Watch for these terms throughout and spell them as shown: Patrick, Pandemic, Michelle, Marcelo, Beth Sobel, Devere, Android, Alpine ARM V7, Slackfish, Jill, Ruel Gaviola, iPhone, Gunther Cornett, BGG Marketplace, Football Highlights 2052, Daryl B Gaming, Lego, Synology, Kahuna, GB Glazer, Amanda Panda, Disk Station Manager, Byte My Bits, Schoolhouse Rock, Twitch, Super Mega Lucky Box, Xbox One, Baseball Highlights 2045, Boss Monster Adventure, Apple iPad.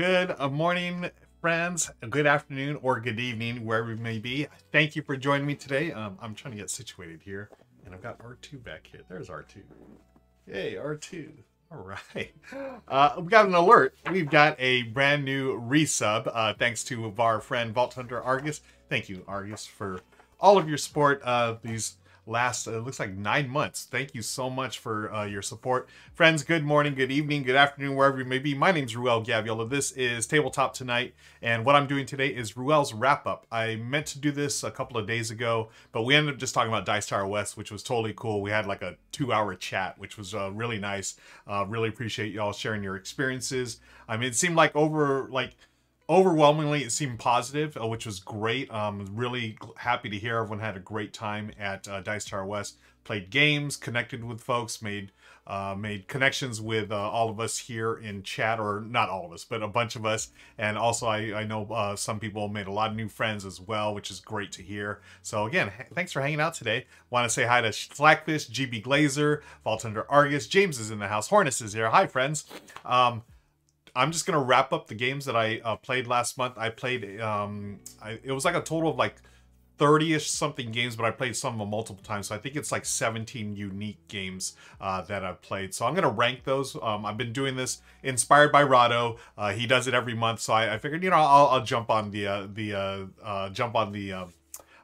Good morning, friends, good afternoon, or good evening, wherever you may be. Thank you for joining me today. I'm trying to get situated here, and I've got R2 back here. There's R2. Yay, R2. All right. We've got an alert. We've got a brand new resub, thanks to our friend Vault Hunter Argus. Thank you, Argus, for all of your support these last, it looks like 9 months. Thank you so much for your support. Friends, good morning, good evening, good afternoon, wherever you may be. My name's Ruel Gaviola. This is Tabletop Tonight, and what I'm doing today is Ruel's wrap-up. I meant to do this a couple of days ago, but we ended up just talking about Dice Tower West, which was totally cool. We had like a 2-hour chat, which was really nice. Really appreciate y'all sharing your experiences. I mean, it seemed like overwhelmingly, it seemed positive, which was great. Really happy to hear everyone had a great time at Dice Tower West. Played games, connected with folks, made connections with all of us here in chat, or not all of us, but a bunch of us. And also, I know some people made a lot of new friends as well, which is great to hear. So again, thanks for hanging out today. Want to say hi to Slackfish, GB Glazer, Vault Hunter Argus, James is in the house, Hornus is here. Hi, friends. I'm just going to wrap up the games that I played last month. I played, it was like a total of like 30-ish something games, but I played some of them multiple times. So I think it's like 17 unique games that I've played. So I'm going to rank those. I've been doing this inspired by Rahdo. He does it every month. So I figured, you know, I'll jump on the,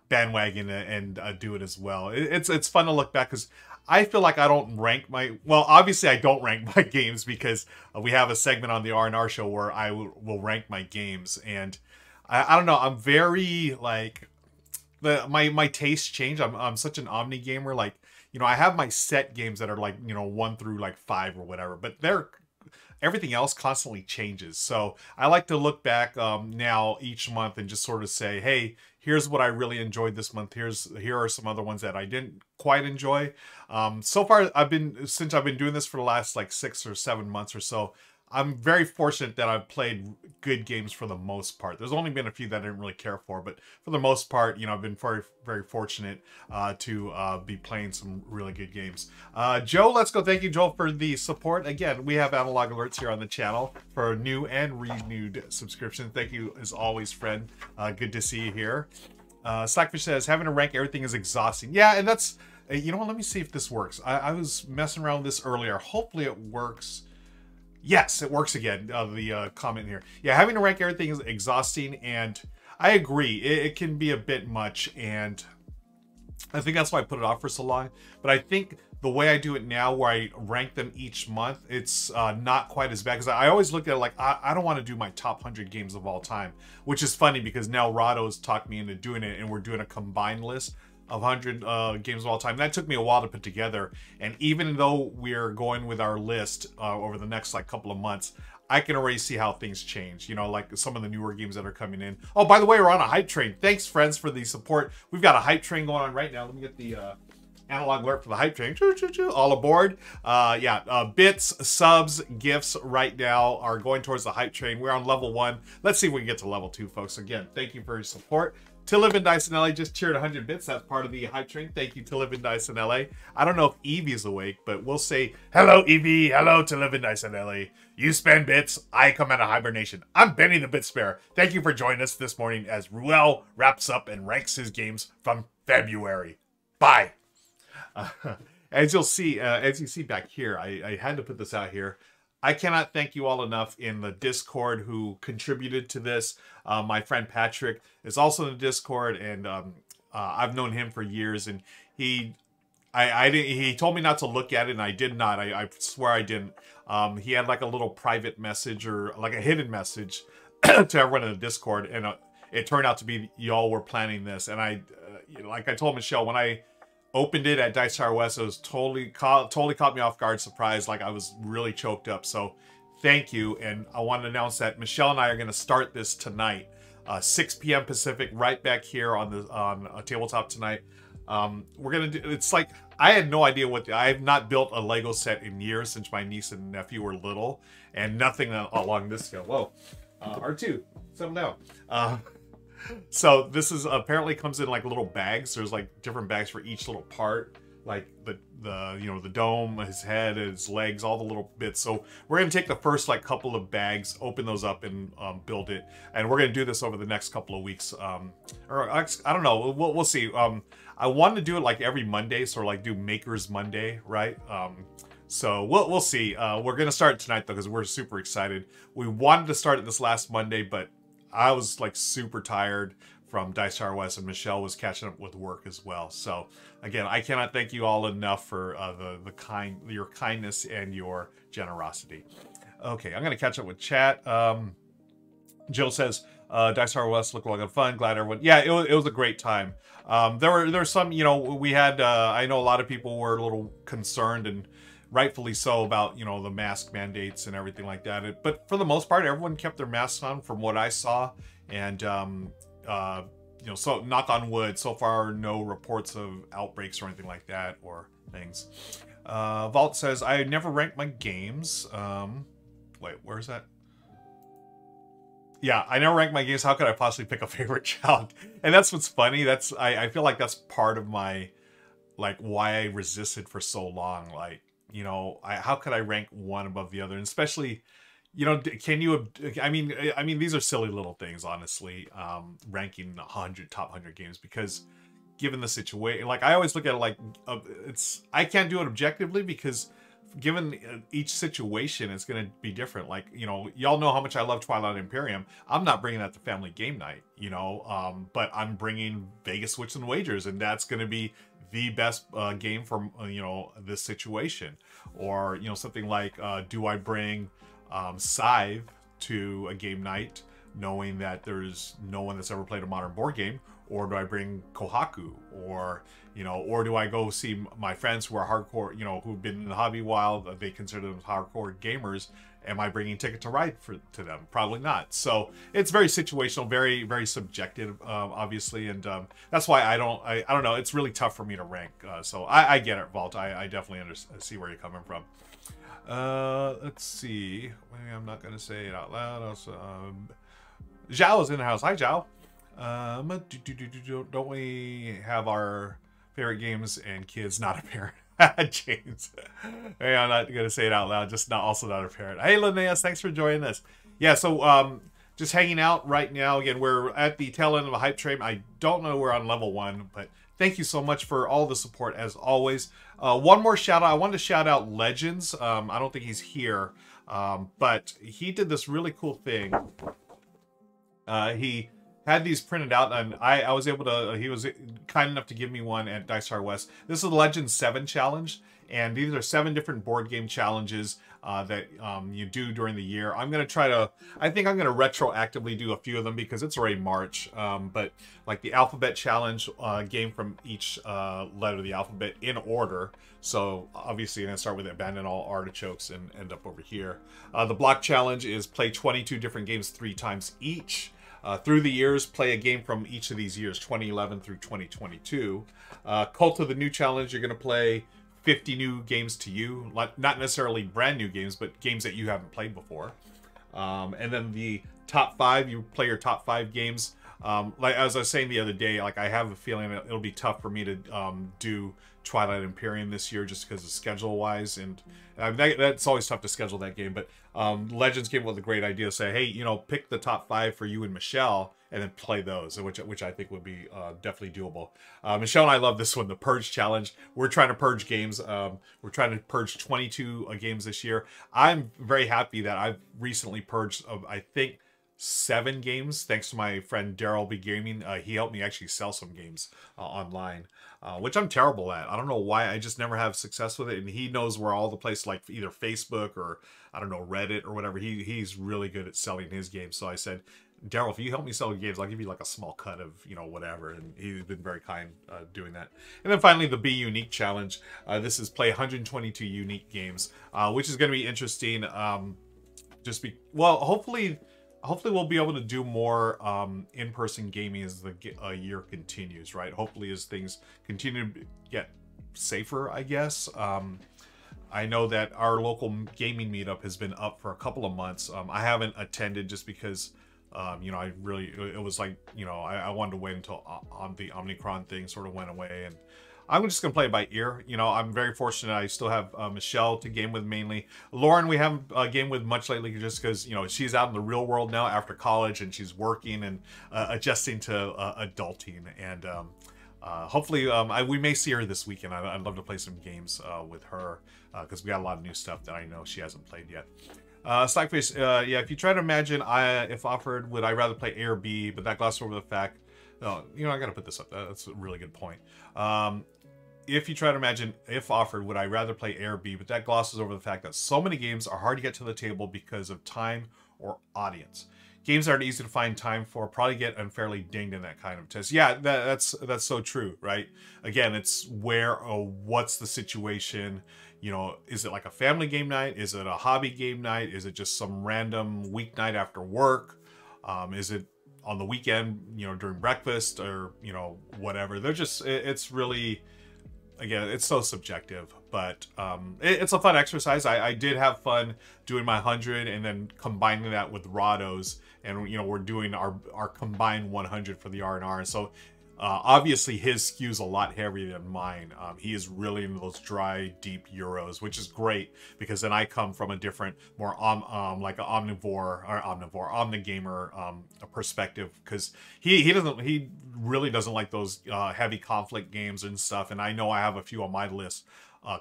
bandwagon and do it as well. It's fun to look back because I feel like I don't rank my... Well, obviously I don't rank my games because we have a segment on the R&R show where I will rank my games. And I don't know, I'm very, like... My tastes change. I'm such an omni gamer. Like, you know, I have my set games that are like, you know, 1 through like 5 or whatever. But they're... Everything else constantly changes. So I like to look back now each month and just sort of say, hey... Here's what I really enjoyed this month. Here are some other ones that I didn't quite enjoy. So far, since I've been doing this for the last like 6 or 7 months or so, I'm very fortunate that I've played good games for the most part. There's only been a few that I didn't really care for, but for the most part, you know, I've been very, very fortunate to be playing some really good games. Joe, let's go. Thank you, Joel, for the support. Again, we have Analog Alerts here on the channel for new and renewed subscription. Thank you, as always, friend. Good to see you here. Slackfish says, having to rank everything is exhausting. Yeah, and that's, you know what, let me see if this works. I was messing around with this earlier. Hopefully it works. Yes, it works again, the comment here. Yeah, having to rank everything is exhausting, and I agree. It can be a bit much, and I think that's why I put it off for so long. But I think the way I do it now, where I rank them each month, it's not quite as bad. Because I always look at it like, I don't want to do my top 100 games of all time, which is funny because now Rahdo's talked me into doing it, and we're doing a combined list of 100 games of all time. That took me a while to put together, and even though we're going with our list over the next like couple of months, I can already see how things change, you know, like some of the newer games that are coming in. Oh, by the way, we're on a hype train. Thanks, friends, for the support. We've got a hype train going on right now. Let me get the Analog Alert for the hype train. Choo, choo, choo. All aboard. Yeah, bits, subs, gifts right now are going towards the hype train. We're on level 1. Let's see if we can get to level 2, folks. Again, thank you for your support. To Live and Dice in LA just cheered 100 bits. That's part of the hype train. Thank you, To Live and Dice in LA. I don't know if Evie is awake, but we'll say, hello, Evie. Hello, To Live and Dice in LA. You spend bits. I come out of hibernation. I'm Benny the Bit Sparer. Thank you for joining us this morning as Ruel wraps up and ranks his games from February. Bye. As you see back here, I had to put this out here. I cannot thank you all enough in the Discord who contributed to this. My friend Patrick is also in the Discord, and I've known him for years. And he told me not to look at it, and I did not. I swear I didn't. He had like a little private message or like a hidden message to everyone in the Discord, and it turned out to be y'all were planning this. And like I told Michelle, when I opened it at Dice Tower West, it was totally caught me off guard, surprised. Like, I was really choked up. So thank you. And I want to announce that Michelle and I are going to start this tonight, 6 p.m. Pacific, right back here on the Tabletop Tonight. We're going to do, it's like, I had no idea what, I have not built a Lego set in years since my niece and nephew were little, and nothing along this scale. Whoa, R2, settle down. So this is apparently comes in like little bags. There's like different bags for each little part. like the you know, the dome, his head, his legs, all the little bits. So we're gonna take the first like couple of bags, open those up, and build it. And we're gonna do this over the next couple of weeks. Or I don't know, we'll see. I wanted to do it like every Monday, so like do Maker's Monday, right? So we'll see. We're gonna start tonight though, because we're super excited. We wanted to start it this last Monday, but I was like super tired from Dice Tower West, and Michelle was catching up with work as well. So again, I cannot thank you all enough for your kindness and your generosity. Okay, I'm gonna catch up with chat. Jill says, Dice Tower West looked like a fun. Glad everyone. Yeah, it was a great time. There were some, you know, we had. I know a lot of people were a little concerned, and rightfully so, about, you know, the mask mandates and everything like that. But for the most part, everyone kept their masks on, from what I saw, and. You know, so knock on wood, so far no reports of outbreaks or anything like that or things. Vault says, I never rank my games. Wait, where's that? Yeah, I never rank my games. How could I possibly pick a favorite child? And that's what's funny. That's I feel like that's part of my, like, why I resisted for so long. Like, you know, how could I rank one above the other? And especially... You know, can you? I mean, these are silly little things, honestly. Ranking top 100 games, because given the situation, like I always look at it like I can't do it objectively, because given each situation, it's going to be different. Like, you know, y'all know how much I love Twilight Imperium. I'm not bringing that to family game night, you know, but I'm bringing Vegas Switch and Wagers, and that's going to be the best game from you know, this situation. Or, you know, something like do I bring Scythe to a game night, knowing that there's no one that's ever played a modern board game? Or do I bring Kohaku? Or, you know, or do I go see my friends who are hardcore, you know, who've been in the hobby while they consider them hardcore gamers? Am I bringing Ticket to Ride to them? Probably not. So it's very situational, very, very subjective, obviously. And that's why I don't know. It's really tough for me to rank. So I get it, Vault. I definitely see where you're coming from. Let's see. Maybe I'm not gonna say it out loud. Also, Zhao is in the house. Hi, Zhao. Don't we have our favorite games and kids? Not a parent. James. Maybe I'm not gonna say it out loud. Just also not a parent. Hey, Linnaeus. Thanks for joining us. Yeah. So just hanging out right now. Again, we're at the tail end of a hype train. I don't know. We're on level 1, but. Thank you so much for all the support, as always. One more shout out. I wanted to shout out Legends. I don't think he's here, but he did this really cool thing. He had these printed out, and I was able to, he was kind enough to give me one at Dice Tower West. This is the Legends 7 challenge, and these are 7 different board game challenges that you do during the year. I'm going to try to, I think I'm going to retroactively do a few of them, because it's already March, but like the alphabet challenge, game from each letter of the alphabet in order. So obviously I'm going to start with Abandon All Artichokes and end up over here. The block challenge is play 22 different games 3 times each. Through the years, play a game from each of these years, 2011 through 2022. Cult of the New challenge, you're going to play 50 new games to you, like not necessarily brand new games, but games that you haven't played before. And then the top 5, you play your top 5 games. Like as I was saying the other day, like I have a feeling it'll be tough for me to do Twilight Imperium this year, just because of schedule wise, and that's always tough to schedule that game. But Legends came up with a great idea to say, hey, you know, pick the top 5 for you and Michelle, and then play those, which I think would be definitely doable. Michelle and I love this one, the Purge Challenge. We're trying to purge games. We're trying to purge 22 games this year. I'm very happy that I've recently purged, I think, 7 games, thanks to my friend Daryl B Gaming. He helped me actually sell some games online, which I'm terrible at. I don't know why. I just never have success with it. And he knows where all the places, like either Facebook or, I don't know, Reddit or whatever. He's really good at selling his games. So I said, Daryl, if you help me sell games, I'll give you like a small cut of, you know, whatever. And he's been very kind doing that. And then finally, the Be Unique Challenge. This is play 122 unique games, which is going to be interesting. Well, hopefully we'll be able to do more in-person gaming as the year continues, right? Hopefully as things continue to get safer, I guess. I know that our local gaming meetup has been up for a couple of months. I haven't attended just because, you know, it was like, you know, I wanted to wait until the Omicron thing sort of went away. And I'm just going to play it by ear. You know, I'm very fortunate I still have Michelle to game with mainly. Lauren, we haven't game with much lately just because, you know, she's out in the real world now after college and she's working and adjusting to adulting. And hopefully we may see her this weekend. I'd love to play some games with her because we got a lot of new stuff that I know she hasn't played yet. Slackfish, yeah, if you try to imagine, if offered, would I rather play A or B, but that glossed over the fact. Oh, you know, I gotta put this up. That's a really good point. If you try to imagine, if offered, would I rather play A or B, but that glosses over the fact that so many games are hard to get to the table because of time or audience. Games aren't easy to find time for, probably get unfairly dinged in that kind of test. Yeah, that's so true, right? Again, it's where, oh, what's the situation? You know, is it like a family game night? Is it a hobby game night? Is it just some random weeknight after work? Is it on the weekend, you know, during breakfast or, you know, whatever? They're just, it's really, again, it's so subjective, but it's a fun exercise. I did have fun doing my 100 and then combining that with Rahdo's, and, you know, we're doing our combined 100 for the R&R. So obviously his skews a lot heavier than mine. He is really into those dry, deep Euros, which is great because then I come from a different, more like an omnigamer perspective, because he really doesn't like those heavy conflict games and stuff. And I know I have a few on my list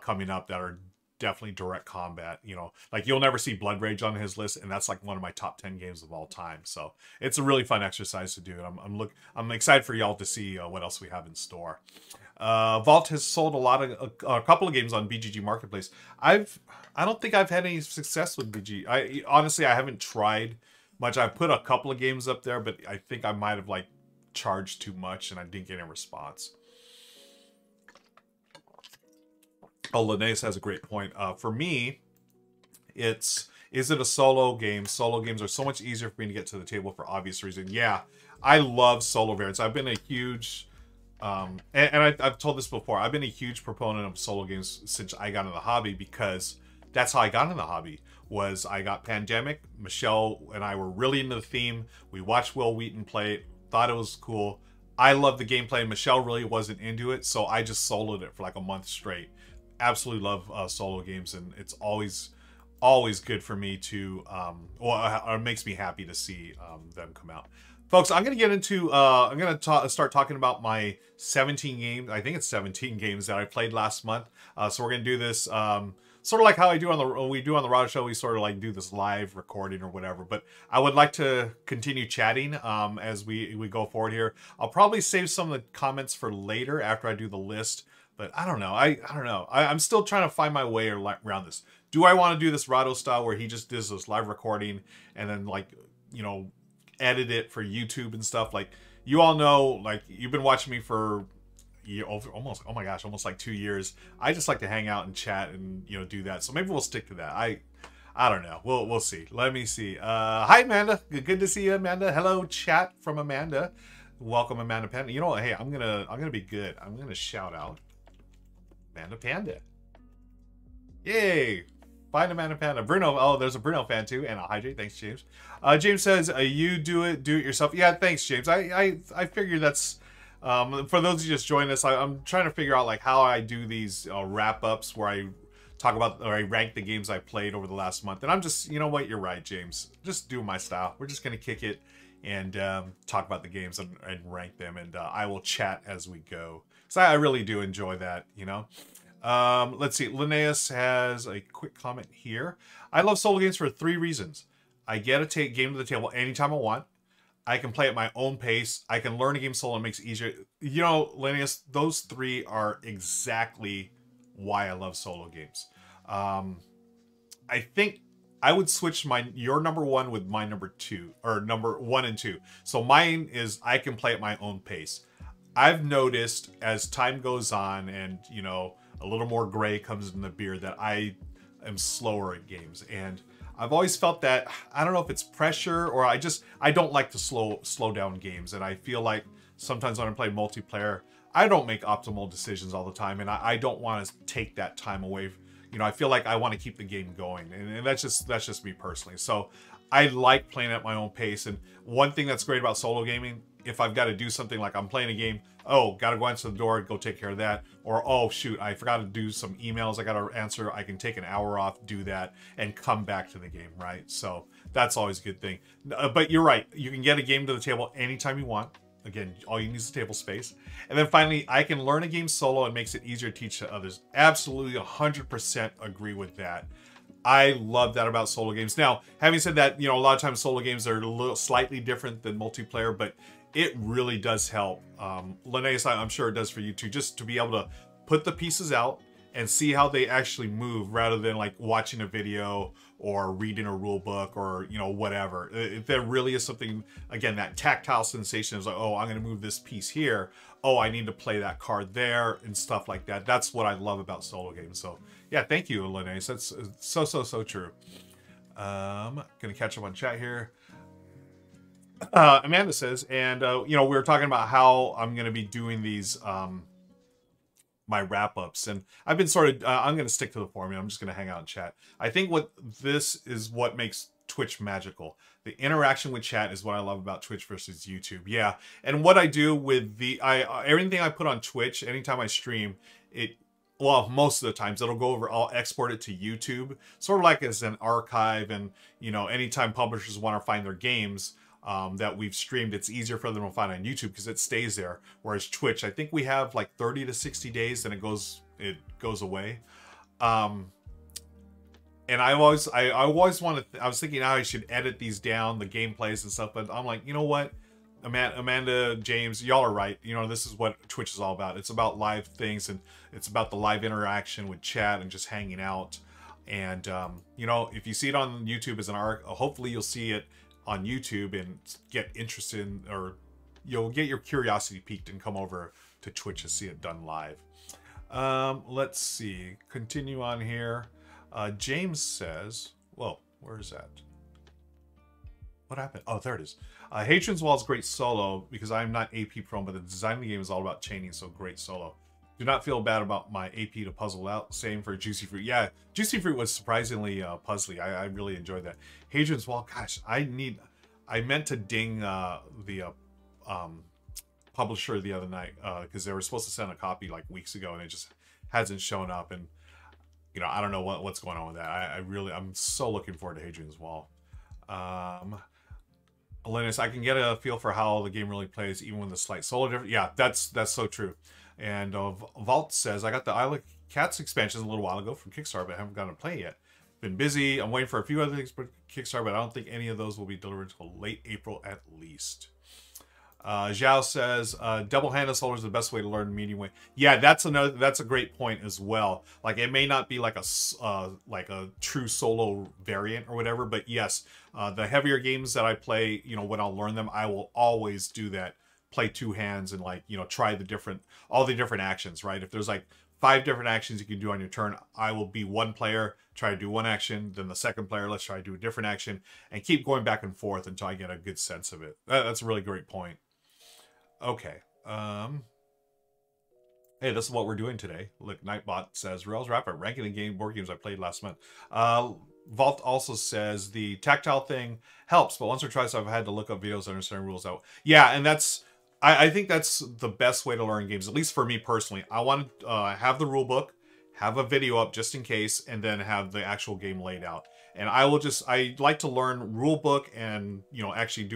coming up that are definitely direct combat. You know, like you'll never see Blood Rage on his list, and that's like one of my top 10 games of all time. So it's a really fun exercise to do, and I'm excited for y'all to see what else we have in store. Vault has sold a couple of games on BGG Marketplace. I don't think I've had any success with BG. I honestly, I haven't tried much. I put a couple of games up there, but I think I might have like charged too much, and I didn't get any response. Oh, Linnaeus has a great point. For me, is it a solo game? Solo games are so much easier for me to get to the table for obvious reason. Yeah, I love solo variants. I've been a huge, and I've told this before, I've been a huge proponent of solo games since I got into the hobby, because that's how I got into the hobby. Was I got Pandemic, Michelle and I were really into the theme. We watched Will Wheaton play it, thought it was cool. I loved the gameplay. Michelle really wasn't into it, so I just soloed it for like a month straight. Absolutely love solo games, and it's always good for me to it makes me happy to see them come out. Folks, I'm gonna get into I'm gonna start talking about my 17 games. I think it's 17 games that I played last month. So we're gonna do this sort of like how I do on the Rahdo show. We sort of like do this live recording or whatever, but I would like to continue chatting as we go forward here. I'll probably save some of the comments for later after I do the list. But I don't know. I don't know. I'm still trying to find my way around this. Do I want to do this Rahdo style where he just does this live recording and then, like, you know, edit it for YouTube and stuff? Like, you all know, like, you've been watching me for almost like 2 years. I just like to hang out and chat and, you know, do that. So maybe we'll stick to that. I don't know. We'll see. Let me see. Hi, Amanda. Good to see you, Amanda. Hello, chat from Amanda. Welcome, Amanda Panda. You know what? Hey, I'm gonna be good. I'm gonna shout out Amanda Panda. Yay! Find Amanda Panda. Bruno. Oh, there's a Bruno fan too, and a Hydrate. Thanks, James. James says, "You do it yourself." Yeah, thanks, James. I figure that's for those who just joined us. I'm trying to figure out like how I do these wrap ups where I talk about or I rank the games I played over the last month. And I'm just, you know what? You're right, James. Just do my style. We're just gonna kick it and talk about the games and rank them, and I will chat as we go. So I really do enjoy that, you know. Let's see. Linnaeus has a quick comment here. I love solo games for 3 reasons. I get a game to the table anytime I want. I can play at my own pace. I can learn a game solo. It makes it easier. You know, Linnaeus, those 3 are exactly why I love solo games. I think I would switch your number 1 with my number 2, or number 1 and 2. So mine is I can play at my own pace. I've noticed as time goes on and, you know, a little more gray comes in the beer, that I am slower at games. And I've always felt that, I don't know if it's pressure or I don't like to slow down games. And I feel like sometimes when I play multiplayer, I don't make optimal decisions all the time. And I don't want to take that time away. You know, I feel like I want to keep the game going. And that's just me personally. So I like playing at my own pace. And one thing that's great about solo gaming, if I've got to do something like I'm playing a game, oh, got to go answer the door, go take care of that. Or, oh, shoot, I forgot to do some emails I got to answer. I can take an hour off, do that, and come back to the game, right? So that's always a good thing. But you're right. You can get a game to the table anytime you want. Again, all you need is the table space. And then finally, I can learn a game solo and makes it easier to teach to others. Absolutely 100% agree with that. I love that about solo games. Now, having said that, you know, a lot of times solo games are a little slightly different than multiplayer, but it really does help. Linnaeus, I'm sure it does for you too, just to be able to put the pieces out and see how they actually move rather than like watching a video or reading a rule book or, you know, whatever. If there really is something, again, that tactile sensation is like, oh, I'm gonna move this piece here. Oh, I need to play that card there and stuff like that. That's what I love about solo games. So yeah, thank you, Linnaeus. That's so true. Gonna catch up on chat here. Amanda says, and you know, we were talking about how I'm gonna be doing these my wrap-ups, and I've been sort of I'm gonna stick to the formula. I'm just gonna hang out and chat. I think what this is what makes Twitch magical. The interaction with chat is what I love about Twitch versus YouTube. Yeah, and what I do with the everything I put on Twitch, anytime I stream it, well, most of the times it'll go over, I'll export it to YouTube, sort of like as an archive. And you know, anytime publishers want to find their games that we've streamed, it's easier for them to find on YouTube because it stays there. Whereas Twitch, I think we have like 30 to 60 days, then it goes away. And I was thinking how I should edit these down, the gameplays and stuff, but I'm like, you know what, Amanda, James, y'all are right. You know, this is what Twitch is all about. It's about live things, and it's about the live interaction with chat and just hanging out. And you know, if you see it on YouTube as an arc, hopefully you'll see it on YouTube and get interested in, or you'll get your curiosity piqued and come over to Twitch to see it done live. Let's see, continue on here. James says, whoa, where is that? What happened? Oh, there it is. Hadrian's Wall is great solo because I'm not AP prone, but the design of the game is all about chaining, so great solo. Do not feel bad about my AP to puzzle out. Same for Juicy Fruit. Yeah, Juicy Fruit was surprisingly puzzly. I really enjoyed that. Hadrian's Wall, gosh, I meant to ding the publisher the other night because they were supposed to send a copy like weeks ago, and it just hasn't shown up. And you know, I don't know what's going on with that. I'm so looking forward to Hadrian's Wall. Linus, I can get a feel for how the game really plays, even with the slight solo difference. Yeah, that's so true. And Vault says, I got the Isle of Cats expansions a little while ago from Kickstarter, but I haven't gotten to play yet. Been busy. I'm waiting for a few other things for Kickstarter, but I don't think any of those will be delivered until late April at least. Zhao says, double-handed solo is the best way to learn medium way. Yeah, that's a great point as well. Like, it may not be like a true solo variant or whatever, but yes, the heavier games that I play, you know, when I'll learn them, I will always do that. Play two hands and, like, you know, try all the different actions, right? If there's like 5 different actions you can do on your turn, I will be one player, try to do one action, then the second player, let's try to do a different action, and keep going back and forth until I get a good sense of it. That's a really great point. Okay. Hey, this is what we're doing today. Look, Nightbot says, Rails Wrap Up, ranking the game board games I played last month. Vault also says the tactile thing helps, but once or twice I've had to look up videos and understand rules out. Yeah, and that's, I think that's the best way to learn games, at least for me personally. I want to have the rule book, have a video up just in case, and then have the actual game laid out. And I will just, I like to learn rule book and, you know, actually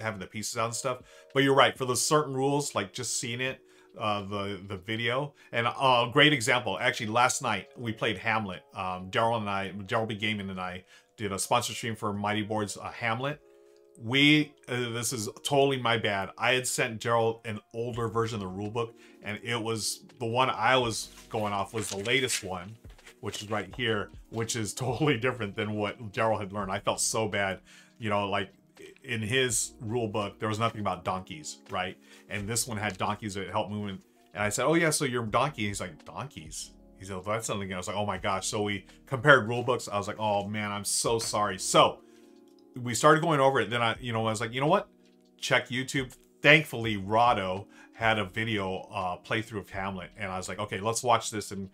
having the pieces out and stuff. But you're right, for those certain rules, like just seeing it, the video. And a great example, actually, last night we played Hamlet. Daryl B Gaming and I did a sponsor stream for Mighty Board's Hamlet. This is totally my bad. I had sent Daryl an older version of the rulebook, and it was the one I was going off was the latest one, which is right here, which is totally different than what Daryl had learned. I felt so bad, you know, like in his rule book, there was nothing about donkeys, right? And this one had donkeys that help movement. And I said, oh yeah, so you're a donkey. He's like, donkeys? He said, well, that's something else. I was like, oh my gosh. So we compared rule books. I was like, oh man, I'm so sorry. So we started going over it. Then I was like, you know what? Check YouTube. Thankfully, Rahdo had a video playthrough of Hamlet. And I was like, okay, let's watch this. And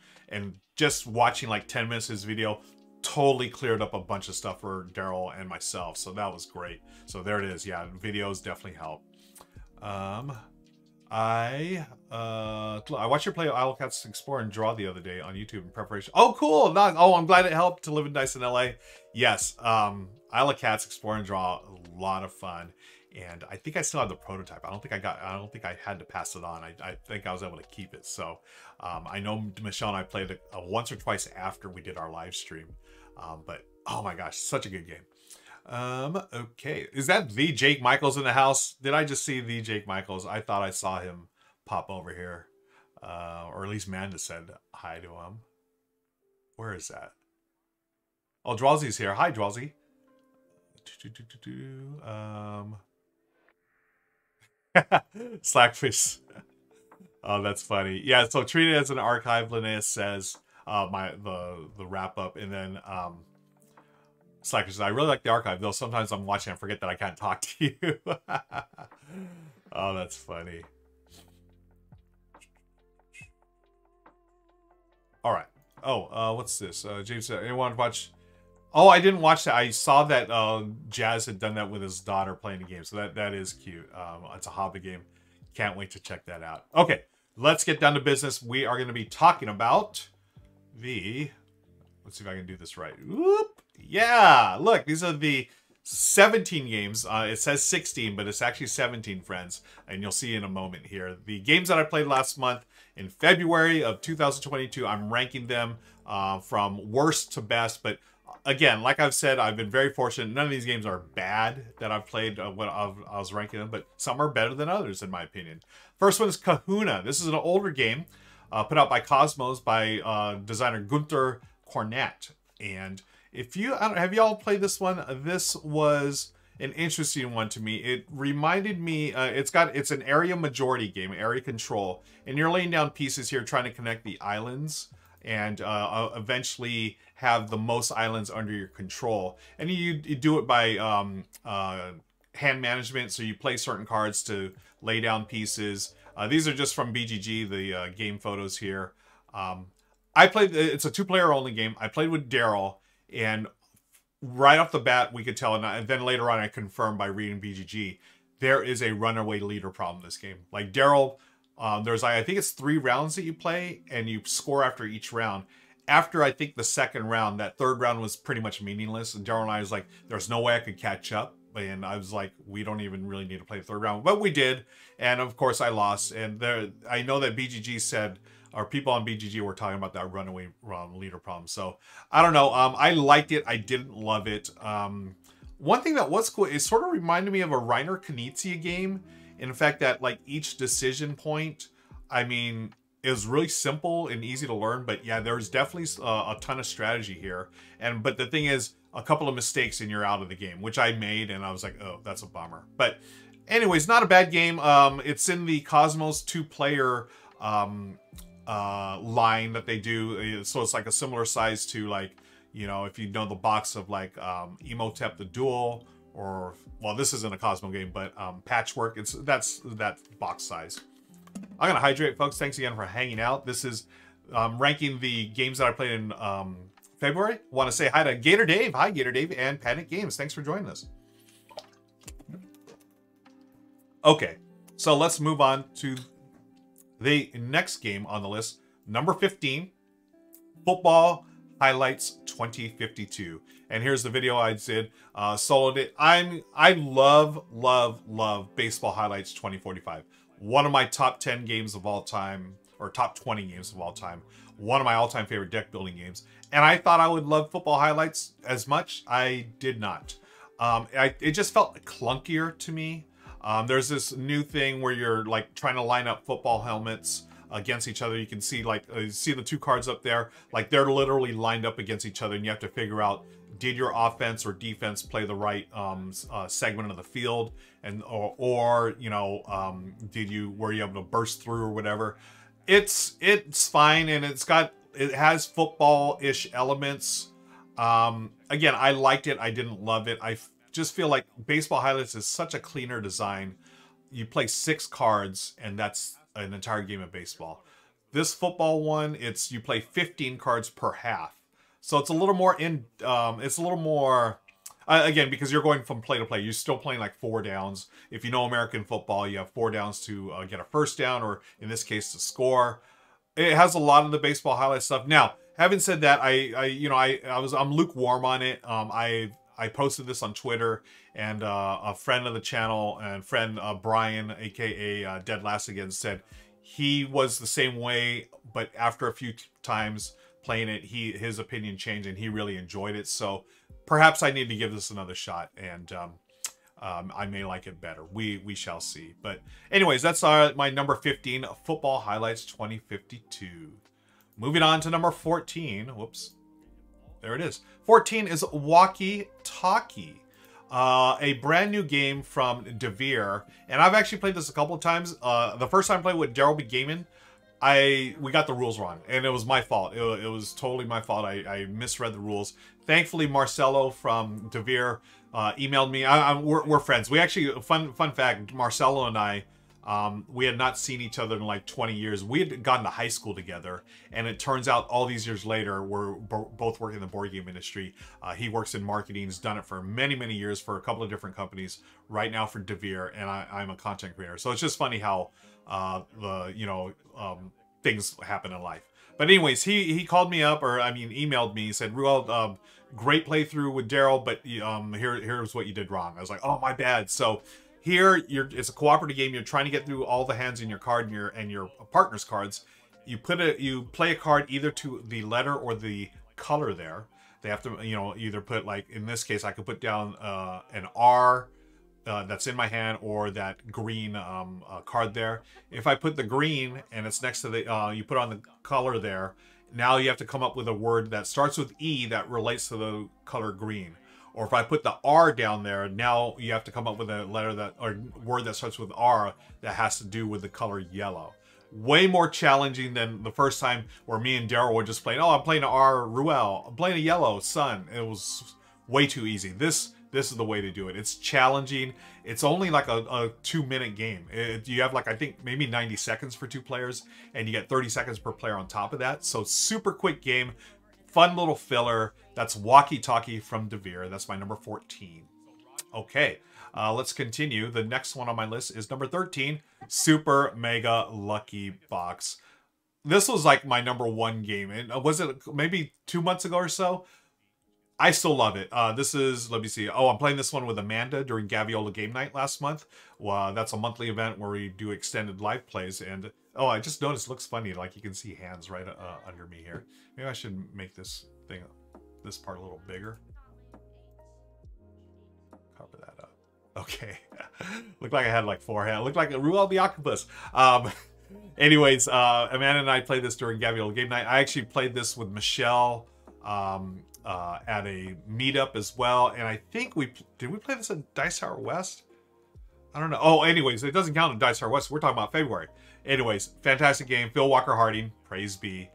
just watching like 10 minutes of his video, totally cleared up a bunch of stuff for Daryl and myself, so that was great. So there it is. Yeah, videos definitely help. I watched your play Islecats Explore and Draw the other day on YouTube in preparation. Oh, cool. Oh, I'm glad it helped to live and dice in LA. Yes. Islecats Explore and Draw, a lot of fun. And I think I still have the prototype. I don't think I had to pass it on. I think I was able to keep it. So I know Michelle and I played it once or twice after we did our live stream. But oh my gosh, such a good game. Okay. Is that the Jake Michaels in the house? Did I just see the Jake Michaels? I thought I saw him pop over here. Or at least Manda said hi to him. Where is that? Oh, Drawzy's here. Hi, Drawzy. Slackfish. Oh, that's funny. Yeah, so treat it as an archive, Linnaeus says, the wrap up, and then Slackfish says, I really like the archive, though sometimes I'm watching, I forget that I can't talk to you. Oh, that's funny. All right. Oh, what's this? James said, anyone watch? Oh, I didn't watch that. I saw that Jazz had done that with his daughter playing the game. So that is cute. It's a hobby game. Can't wait to check that out. Okay, let's get down to business. We are going to be talking about the... Let's see if I can do this right. Whoop! Yeah! Look, these are the 17 games. It says 16, but it's actually 17, friends. And you'll see in a moment here. The games that I played last month in February of 2022, I'm ranking them from worst to best, but... Again, like I've said, I've been very fortunate. None of these games are bad that I've played when I was ranking them, but some are better than others, in my opinion. First one is Kahuna. This is an older game put out by Cosmos by designer Gunther Cornett. And if you... have y'all played this one? This was an interesting one to me. It reminded me... it's an area majority game, area control. And you're laying down pieces here trying to connect the islands and eventually have the most islands under your control. And you do it by hand management, so you play certain cards to lay down pieces. These are just from BGG, the game photos here. It's a two-player only game. I played with Daryl, and right off the bat, we could tell, and then later on I confirmed by reading BGG, there is a runaway leader problem in this game. Like Daryl... there's, I think it's 3 rounds that you play, and you score after each round. After, I think, the second round, that third round was pretty much meaningless. And Daryl and I was like, there's no way I could catch up. And I was like, we don't even really need to play the third round. But we did. And, of course, I lost. And there, I know that BGG said, or people on BGG were talking about that runaway leader problem. So, I don't know. I liked it. I didn't love it. One thing that was cool, it sort of reminded me of a Reiner Knizia game. In fact, that like each decision point, I mean, it was really simple and easy to learn. But yeah, there's definitely a ton of strategy here. But the thing is, a couple of mistakes and you're out of the game, which I made. And I was like, oh, that's a bummer. But anyways, not a bad game. It's in the Cosmos 2-player line that they do. So it's like a similar size to like, you know, if you know the box of like Emotep the Duel. Or, well, this isn't a Cosmo game, but Patchwork, that's that box size. I'm going to hydrate, folks. Thanks again for hanging out. This is ranking the games that I played in February. Want to say hi to Gator Dave. Hi, Gator Dave and Panic Games. Thanks for joining us. Okay, so let's move on to the next game on the list. Number 15, Football Highlights 2052. And here's the video I did, soloed it. I love, love, love Baseball Highlights 2045. One of my top 10 games of all time, or top 20 games of all time. One of my all-time favorite deck building games. And I thought I would love Football Highlights as much. I did not. It just felt clunkier to me. There's this new thing where you're like trying to line up football helmets against each other. You can see like see the two cards up there, like they're literally lined up against each other, and you have to figure out, did your offense or defense play the right segment of the field, and or you know, were you able to burst through or whatever. It's fine, and it has football-ish elements. Again, I liked it. I didn't love it. I just feel like Baseball Highlights is such a cleaner design. You play 6 cards, and that's an entire game of baseball. This football one, it's you play 15 cards per half, so it's a little more Again, because you're going from play to play. You're still playing like four downs. If you know American football, you have four downs to get a first down, or in this case, to score. It has a lot of the baseball highlight stuff. Now, having said that, I'm lukewarm on it. I posted this on Twitter, and a friend of the channel and friend Brian, aka Dead Last Again, said he was the same way, but after a few times playing it, his opinion changed and he really enjoyed it. So perhaps I need to give this another shot, and I may like it better. We shall see. But anyways, that's my number 15, Football Highlights 2052. Moving on to number 14. Whoops. There it is. 14 is Walkie Talkie, a brand new game from Devere. And I've actually played this a couple of times. The first time I played with Daryl B Gaming, we got the rules wrong, and it was my fault. It was totally my fault. I misread the rules. Thankfully, Marcelo from Devere emailed me. We're friends. We actually, fun fact, Marcelo and I, we had not seen each other in like 20 years. We had gone to high school together, and it turns out all these years later, we're both working in the board game industry. He works in marketing. He's done it for many, many years for a couple of different companies. Right now for Devere, and I'm a content creator. So it's just funny how things happen in life. But anyways, he called me up, or I mean, emailed me. He said, "Ruel, great playthrough with Daryl, but here's what you did wrong." I was like, "Oh, my bad." So here, it's a cooperative game. You're trying to get through all the hands in your card and your partner's cards. You play a card either to the letter or the color there. They have to, either put, like in this case, I could put down an R that's in my hand, or that green card there. If I put the green and it's next to the, you put on the color there, now you have to come up with a word that starts with E that relates to the color green. Or if I put the R down there, now you have to come up with a letter that, or word that starts with R that has to do with the color yellow. Way more challenging than the first time where me and Daryl were just playing, oh, I'm playing an R, Ruel. I'm playing a yellow, Sun. It was way too easy. This is the way to do it. It's challenging. It's only like a 2-minute game. You have like, I think maybe 90 seconds for two players, and you get 30 seconds per player on top of that. So super quick game. Fun little filler. That's Walkie Talkie from Devere. That's my number 14. Okay, let's continue. The next one on my list is number 13, Super Mega Lucky Box. This was like my number one game. And was it maybe 2 months ago or so? I still love it. This is, let me see. Oh, I'm playing this one with Amanda during Gaviola Game Night last month. Well, that's a monthly event where we do extended live plays. And, oh, I just noticed it looks funny. Like, you can see hands right under me here. Maybe I should make this thing, this part a little bigger. Cover that up. Okay. Looked like I had like four hands. Looked like a Ruel the Octopus. Anyways, Amanda and I played this during Gaviola Game Night. I actually played this with Michelle at a meetup as well, and I think did we play this at Dice Tower West? I don't know. Oh, anyways, it doesn't count in Dice Tower West. We're talking about February. Anyways, fantastic game. Phil Walker Harding, praise be.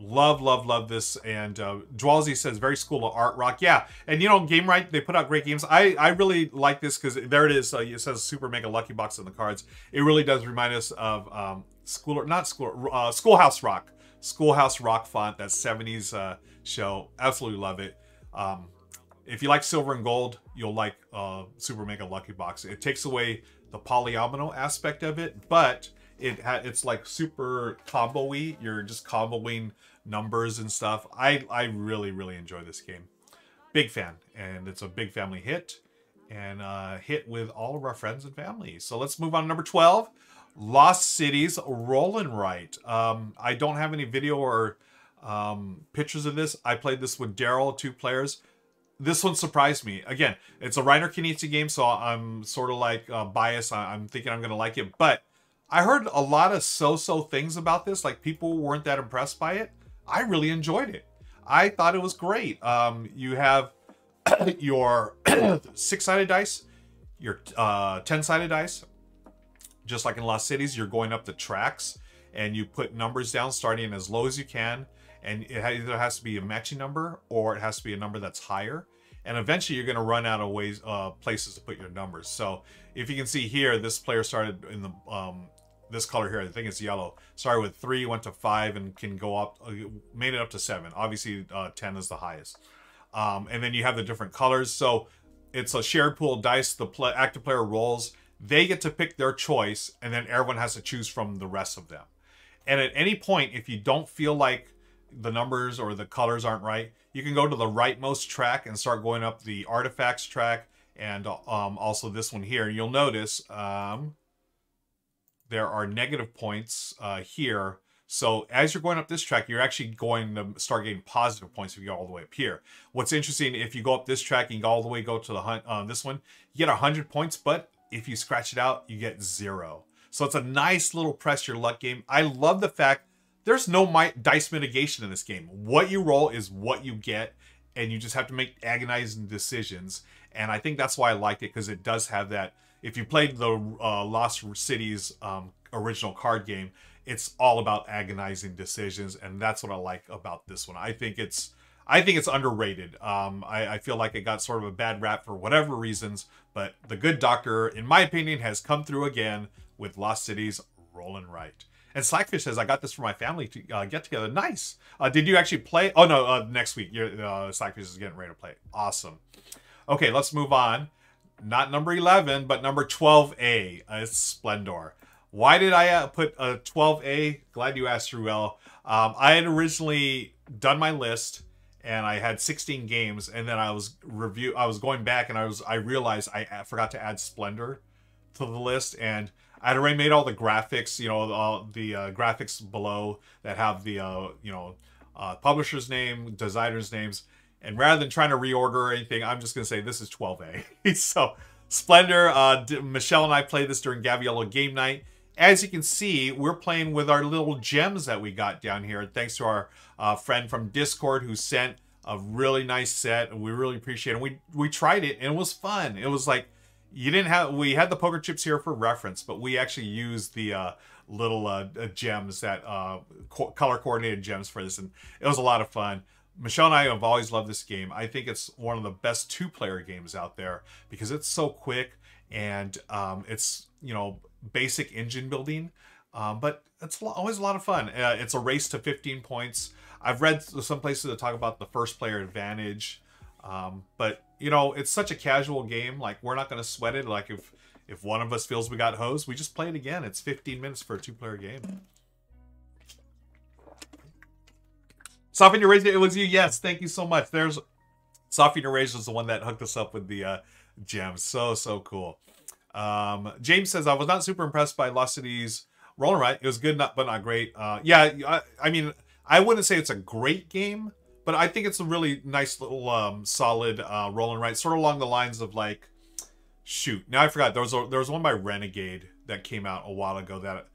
Love this. And Dwalzi says very School of Art Rock. Yeah, and Game Right, they put out great games. I really like this because there it is. It says Super Mega Lucky Box on the cards. It really does remind us of Schoolhouse Rock. Schoolhouse Rock font, that 70s show. Absolutely love it. If you like Silver and Gold, you'll like Super Mega Lucky Box. It takes away the polyomino aspect of it, but it's like super combo-y. You're just comboing numbers and stuff. I really enjoy this game. Big fan, and it's a big family hit, and hit with all of our friends and family. So let's move on to number 12. Lost Cities Rollin' Right. I don't have any video or pictures of this. I played this with Daryl, two players. This one surprised me. Again, it's a Reiner Knizia game, so I'm sort of like biased. I'm thinking I'm going to like it. But I heard a lot of so-so things about this. Like, people weren't that impressed by it. I really enjoyed it. I thought it was great. You have your 6-sided dice, your 10-sided dice. Just like in Lost Cities, you're going up the tracks and you put numbers down starting as low as you can. And it either has to be a matching number or it has to be a number that's higher. And eventually you're going to run out of ways, places to put your numbers. So if you can see here, this player started in the this color here, I think it's yellow. Started with 3, went to 5, and can go up, made it up to 7. Obviously 10 is the highest. And then you have the different colors. So It's a shared pool of dice. The active player rolls. They get to pick their choice, and then everyone has to choose from the rest of them. And at any point, if you don't feel like the numbers or the colors aren't right, you can go to the rightmost track and start going up the artifacts track, and also this one here. You'll notice there are negative points here. So as you're going up this track, you're actually going to start getting positive points if you go all the way up here. What's interesting, if you go up this track and go all the way go to the this one, you get 100 points, but if you scratch it out, you get 0. So it's a nice little press your luck game. I love the fact there's no dice mitigation in this game. What you roll is what you get, and you just have to make agonizing decisions. And I think that's why I liked it, because it does have that. If you played the Lost Cities original card game, it's all about agonizing decisions, and that's what I like about this one. I think it's underrated. I feel like it got sort of a bad rap for whatever reasons, but The Good Doctor, in my opinion, has come through again with Lost Cities rolling right. And Slackfish says, I got this for my family to get together. Nice. Did you actually play? Oh, no, next week. Slackfish is getting ready to play. Awesome. Okay, let's move on. Not number 11, but number 12A. It's Splendor. Why did I put a 12A? Glad you asked, Ruel. I had originally done my list, and I had 16 games, and then I was going back, and I realized I forgot to add Splendor to the list, and I'd already made all the graphics, you know, all the graphics below that have the you know, publisher's name, designers' names, and rather than trying to reorder or anything, I'm just gonna say this is 12A. So Splendor, Michelle and I played this during Gaviola game night. As you can see, we're playing with our little gems that we got down here, thanks to our friend from Discord who sent a really nice set, and we really appreciate it. We tried it, and it was fun. It was like, we had the poker chips here for reference, but we actually used the little gems, that color-coordinated gems for this, and it was a lot of fun. Michelle and I have always loved this game. I think it's one of the best two-player games out there because it's so quick, and it's, you know, basic engine building, but it's always a lot of fun. It's a race to 15 points. I've read some places that talk about the first player advantage, but you know, it's such a casual game. Like, we're not going to sweat it. Like, if one of us feels we got hosed, we just play it again. It's 15 minutes for a two-player game. Soften Your Rage, it was you. Yes, thank you so much. There's Soften Your Rage was the one that hooked us up with the gems. So cool. James says, I was not super impressed by Lost Cities rolling right. It was good, but not great. Yeah, I mean, I wouldn't say it's a great game, but I think it's a really nice little solid rolling right, sort of along the lines of like, shoot, now I forgot. There was one by Renegade that came out a while ago that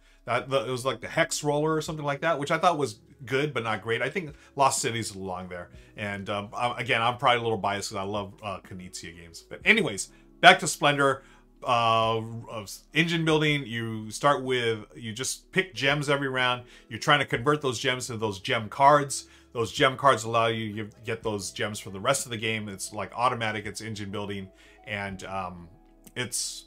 it was like the Hex Roller or something like that, which I thought was good but not great. I think Lost Cities is along there, and again, I'm probably a little biased because I love Knizia games. But anyways, back to Splendor. Of engine building, you just pick gems every round. You're trying to convert those gems to those gem cards. Those gem cards allow you to get those gems for the rest of the game. It's like automatic. It's engine building, and it's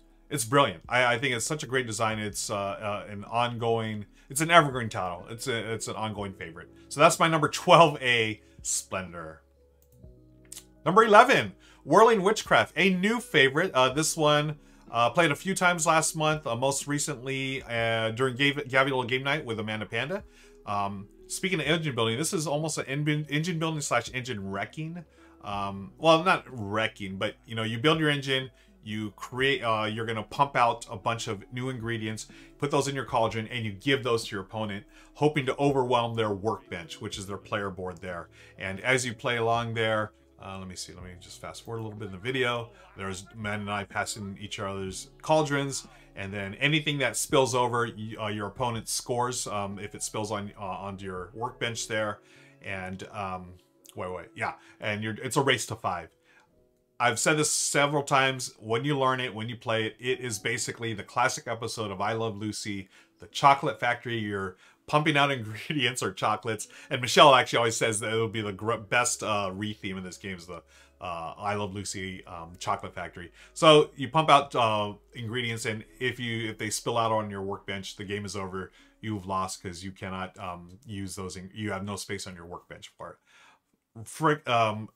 brilliant. I think it's such a great design. It's it's an evergreen title. It's an ongoing favorite. So that's my number 12A, Splendor. Number 11, Whirling Witchcraft, a new favorite. This one played a few times last month, most recently during Gaviola game night with Amanda Panda. Speaking of engine building, this is almost an engine building / engine wrecking. Well, not wrecking, but you know, you build your engine, you create, you're gonna pump out a bunch of new ingredients, put those in your cauldron, and you give those to your opponent, hoping to overwhelm their workbench, which is their player board there. And as you play along there, let me see, let me just fast forward a little bit in the video. There's Man and I passing each other's cauldrons, and then anything that spills over, your opponent scores if it spills onto your workbench there. And it's a race to 5. I've said this several times. When you learn it, when you play it, it is basically the classic episode of I Love Lucy, the chocolate factory. You're pumping out ingredients or chocolates. And Michelle actually always says that it'll be the best re-theme in this game is the I Love Lucy chocolate factory. So you pump out ingredients, and if they spill out on your workbench, the game is over. You've lost because you cannot use those. You have no space on your workbench for it. an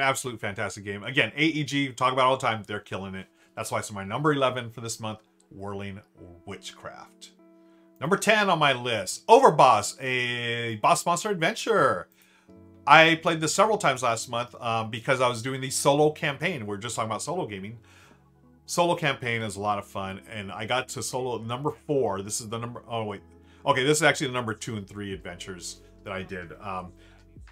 absolute fantastic game. Again, AEG, talk about all the time, they're killing it. That's why it's my number 11 for this month, Whirling Witchcraft. Number 10 on my list, Overboss, a Boss Monster Adventure. I played this several times last month because I was doing the solo campaign. We're just talking about solo gaming. Solo campaign is a lot of fun, and I got to solo number 4. This is the number, oh wait. Okay, this is actually the number 2 and 3 adventures that I did.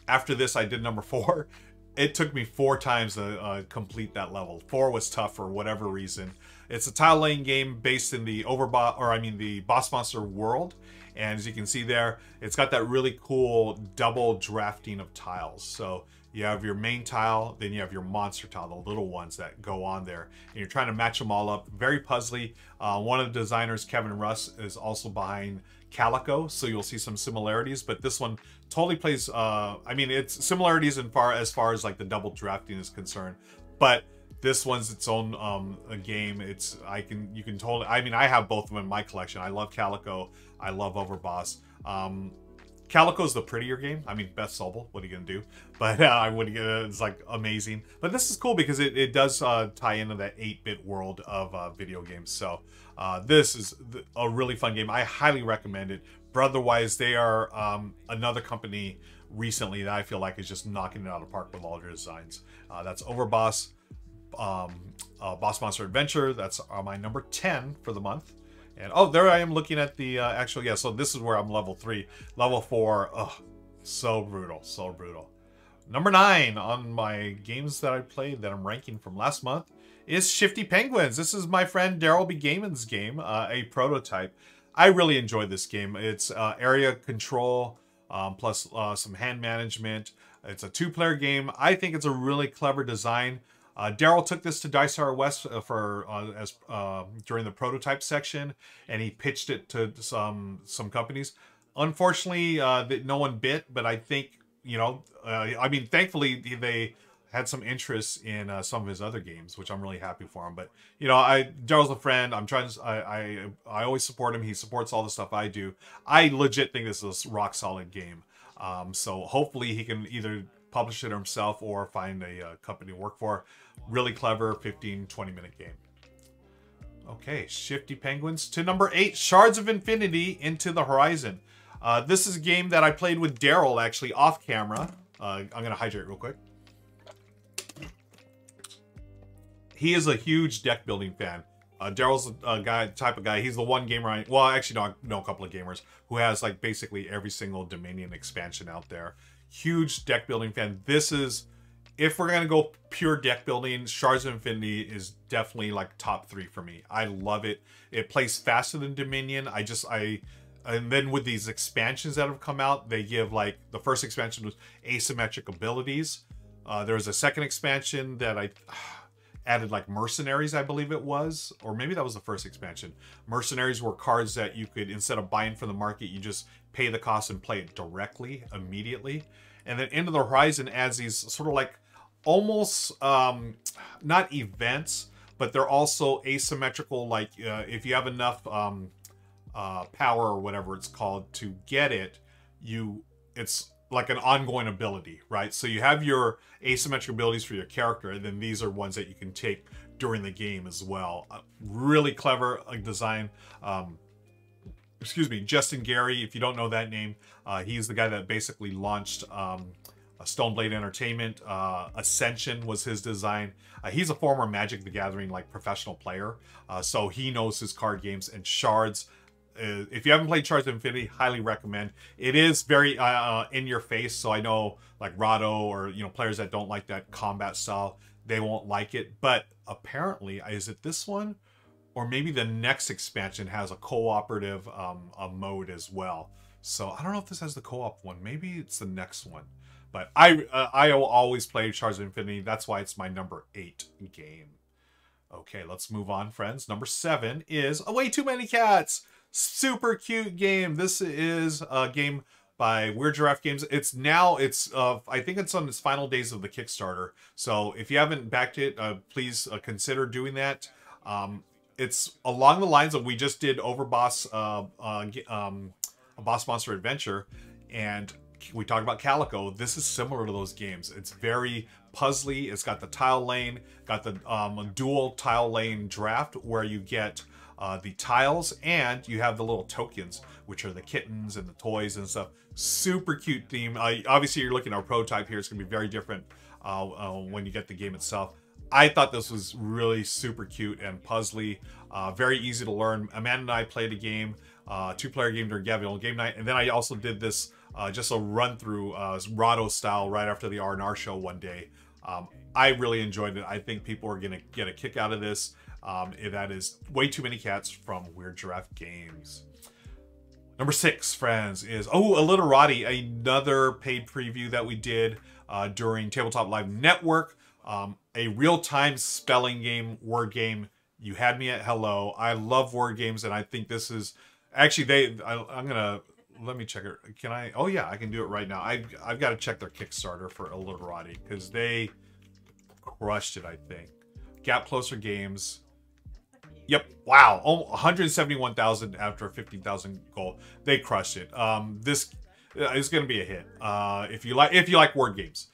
After this, I did number 4. It took me 4 times to complete that level. 4 was tough for whatever reason. It's a tile laying game based in the Boss Monster world. And as you can see there, it's got that really cool double drafting of tiles. So you have your main tile, then you have your monster tile, the little ones that go on there. And you're trying to match them all up. Very puzzly. One of the designers, Kevin Russ, is also behind Calico, so you'll see some similarities, but this one totally plays, I mean, it's similarities in far as like the double drafting is concerned, but this one's its own a game. It's, you can totally, I mean, I have both of them in my collection. I love Calico, I love Overboss. Calico's the prettier game. I mean, Beth Sobel, what are you gonna do? But it's like amazing. But this is cool because it does tie into that 8-bit world of video games. So this is a really fun game. I highly recommend it. Brotherwise, they are another company recently that I feel like is just knocking it out of the park with all their designs. That's Overboss, Boss Monster Adventure. That's my number 10 for the month. And oh, there I am looking at the actual, yeah, so this is where I'm level 3. Level 4, oh, so brutal, so brutal. Number 9 on my games that I played that I'm ranking from last month is Shifty Penguins. This is my friend Daryl B Gaming's game, a prototype. I really enjoyed this game. It's area control plus some hand management. It's a 2-player game. I think it's a really clever design. Daryl took this to Dice Tower West for during the prototype section, and he pitched it to some companies. Unfortunately, no one bit, but I think, you know, I mean, thankfully they had some interest in some of his other games, which I'm really happy for him. But you know, Daryl's a friend. I'm trying to, I always support him. He supports all the stuff I do. I legit think this is a rock solid game. So hopefully he can either publish it himself or find a company to work for. Really clever 15-20 minute game. Okay, Shifty Penguins. To number 8, Shards of Infinity Into the Horizon. This is a game that I played with Daryl actually off camera. I'm gonna hydrate real quick. He is a huge deck building fan. Daryl's a guy, type of guy. He's the one gamer I, well, actually, no, I know a couple of gamers who has like basically every single Dominion expansion out there. Huge deck building fan. This is, if we're gonna go pure deck building, Shards of Infinity is definitely like top 3 for me. I love it. It plays faster than Dominion. And then with these expansions that have come out, they give like, the first expansion was asymmetric abilities. There was a second expansion that I added like mercenaries, I believe it was, or maybe that was the first expansion. Mercenaries were cards that you could, instead of buying from the market, you just pay the cost and play it directly, immediately. And then Into the Horizon adds these sort of like almost, not events, but they're also asymmetrical, like if you have enough power or whatever it's called to get it, it's like an ongoing ability, right? So you have your asymmetric abilities for your character, and then these are ones that you can take during the game as well. Really clever design. Excuse me, Justin Gary, if you don't know that name, he's the guy that basically launched Stoneblade Entertainment. Ascension was his design. He's a former Magic the Gathering like professional player, so he knows his card games. And Shards, if you haven't played Shards of Infinity, highly recommend. It is very in your face, so I know like Rahdo or, you know, players that don't like that combat style, they won't like it. But apparently, is it this one or maybe the next expansion has a cooperative a mode as well? So I don't know if this has the co-op one. Maybe it's the next one. But I will always play Shards of Infinity. That's why it's my number 8 game. Okay, let's move on, friends. Number 7 is Away Too Many Cats. Super cute game. This is a game by Weird Giraffe Games. I think it's on its final days of the Kickstarter. So if you haven't backed it, please consider doing that. It's along the lines of, we just did Overboss, a Boss Monster Adventure, and we talked about Calico. This is similar to those games. It's very puzzly. It's got the tile lane, got the dual tile lane draft where you get the tiles and you have the little tokens, which are the kittens and the toys and stuff. Super cute theme. Obviously, you're looking at a prototype here. It's going to be very different when you get the game itself. I thought this was really super cute and puzzly, very easy to learn. Amanda and I played a game, two-player game during Gaviola game night, and then I also did this just a run-through Rahdo style right after the R&R show one day. I really enjoyed it. I think people are going to get a kick out of this. That is Way Too Many Cats from Weird Giraffe Games. Number 6, friends, is Alliterati, another paid preview that we did during Tabletop Live Network. A real-time spelling game, word game. You had me at hello. I love word games, and I think this is actually let me check it. Can I? Oh yeah, I can do it right now. I've got to check their Kickstarter for Alliterati because they crushed it. I think Gap Closer Games. Yep. Wow. 171,000 after 15,000 goal. They crushed it. This is going to be a hit. If you like word games.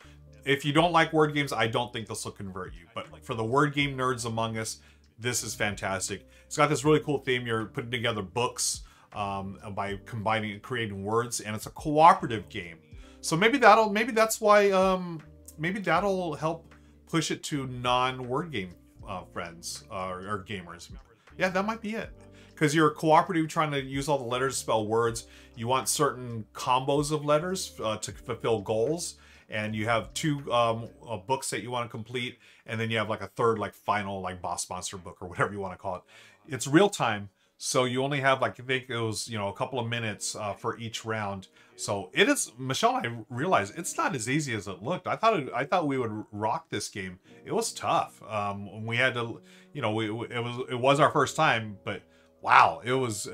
If you don't like word games, I don't think this will convert you. But for the word game nerds among us, this is fantastic. It's got this really cool theme. You're putting together books by combining and creating words, and it's a cooperative game. So maybe that'll help push it to non-word game friends or gamers. Yeah, that might be it. Because you're cooperative, trying to use all the letters to spell words. You want certain combos of letters to fulfill goals. And you have two books that you want to complete, and then you have like a third, like final, like boss monster book or whatever you want to call it. It's real time, so you only have like I think it was a couple of minutes for each round. So it is. Michelle and I realized it's not as easy as it looked. I thought we would rock this game. It was tough. We had to, it was our first time, but wow, it was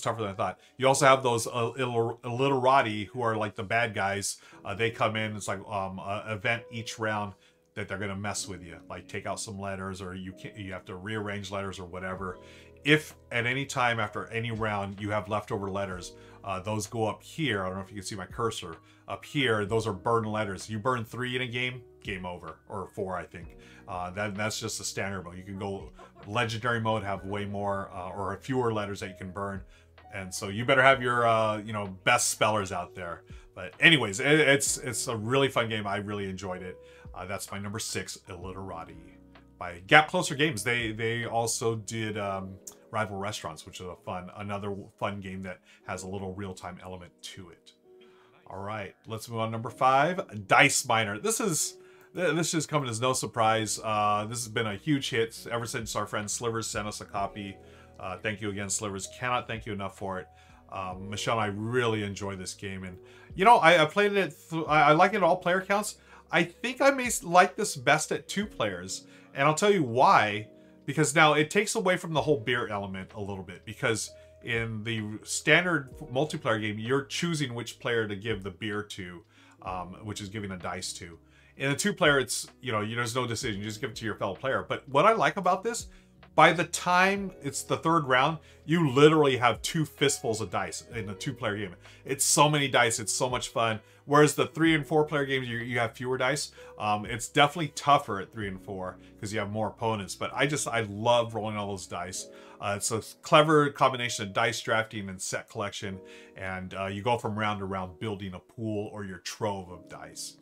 tougher than I thought. You also have those Alliterati who are like the bad guys. They come in. It's like an event each round that they're gonna mess with you, like take out some letters, or you have to rearrange letters or whatever. If at any time after any round you have leftover letters, those go up here. I don't know if you can see my cursor up here. Those are burned letters. You burn 3 in a game, game over, or 4, I think. That's just the standard mode. You can go legendary mode, have way more or fewer letters that you can burn, and so you better have your best spellers out there. But anyways, it's a really fun game. I really enjoyed it. That's my number 6, Alliterati by Gap Closer Games. They also did Rival Restaurants, which is another fun game that has a little real time element to it. All right, let's move on. Number 5, Dice Miner. This is coming as no surprise. This has been a huge hit ever since our friend Slivers sent us a copy. Thank you again, Slivers. Cannot thank you enough for it. Michelle and I really enjoy this game. And, I played it. I like it at all player counts. I think I may like this best at 2 players. And I'll tell you why. Because now it takes away from the whole beer element a little bit. Because in the standard multiplayer game, you're choosing which player to give the beer to, which is giving a dice to. In a 2-player, it's, there's no decision. You just give it to your fellow player. But what I like about this, by the time it's the 3rd round, you literally have 2 fistfuls of dice in a 2-player game. It's so many dice. It's so much fun. Whereas the 3- and 4-player games, you have fewer dice. It's definitely tougher at 3 and 4 because you have more opponents. But I love rolling all those dice. It's a clever combination of dice drafting and set collection. And you go from round to round building a pool or your trove of dice.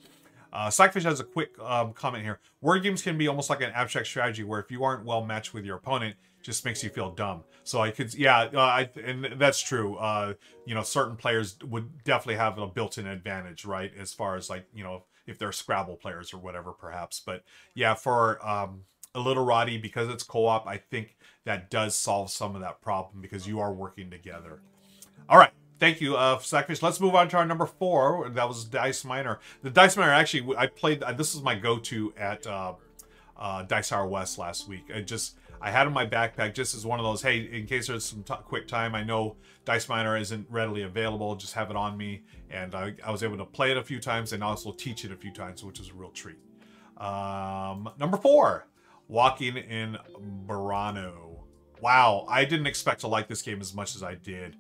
Slackfish has a quick comment here. Word games can be almost like an abstract strategy where if you aren't well matched with your opponent, it just makes you feel dumb. So and that's true. Certain players would definitely have a built-in advantage, right? As far as if they're Scrabble players or whatever, perhaps. But yeah, for Alliterati, because it's co-op, I think that does solve some of that problem because you are working together. All right. Thank you, Slackfish. Let's move on to our number 4. That was Dice Miner. The Dice Miner, actually, I played. This is my go-to at Dice Tower West last week. I had it in my backpack just as one of those, hey, in case there's some quick time, I know Dice Miner isn't readily available, just have it on me. And I was able to play it a few times and also teach it a few times, which is a real treat. Number 4, Walking in Burano. Wow, I didn't expect to like this game as much as I did.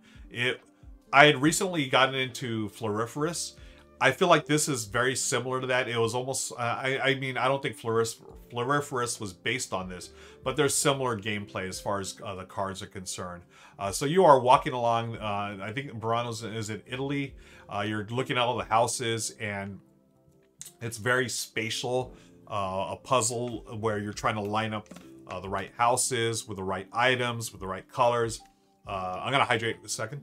I had recently gotten into Floriferous. I feel like this is very similar to that. It was almost, I mean, I don't think Floriferous was based on this, but there's similar gameplay as far as the cards are concerned. So you are walking along, I think Burano's is in Italy. You're looking at all the houses, and it's very spatial, a puzzle where you're trying to line up the right houses with the right items, with the right colors. I'm gonna hydrate a second.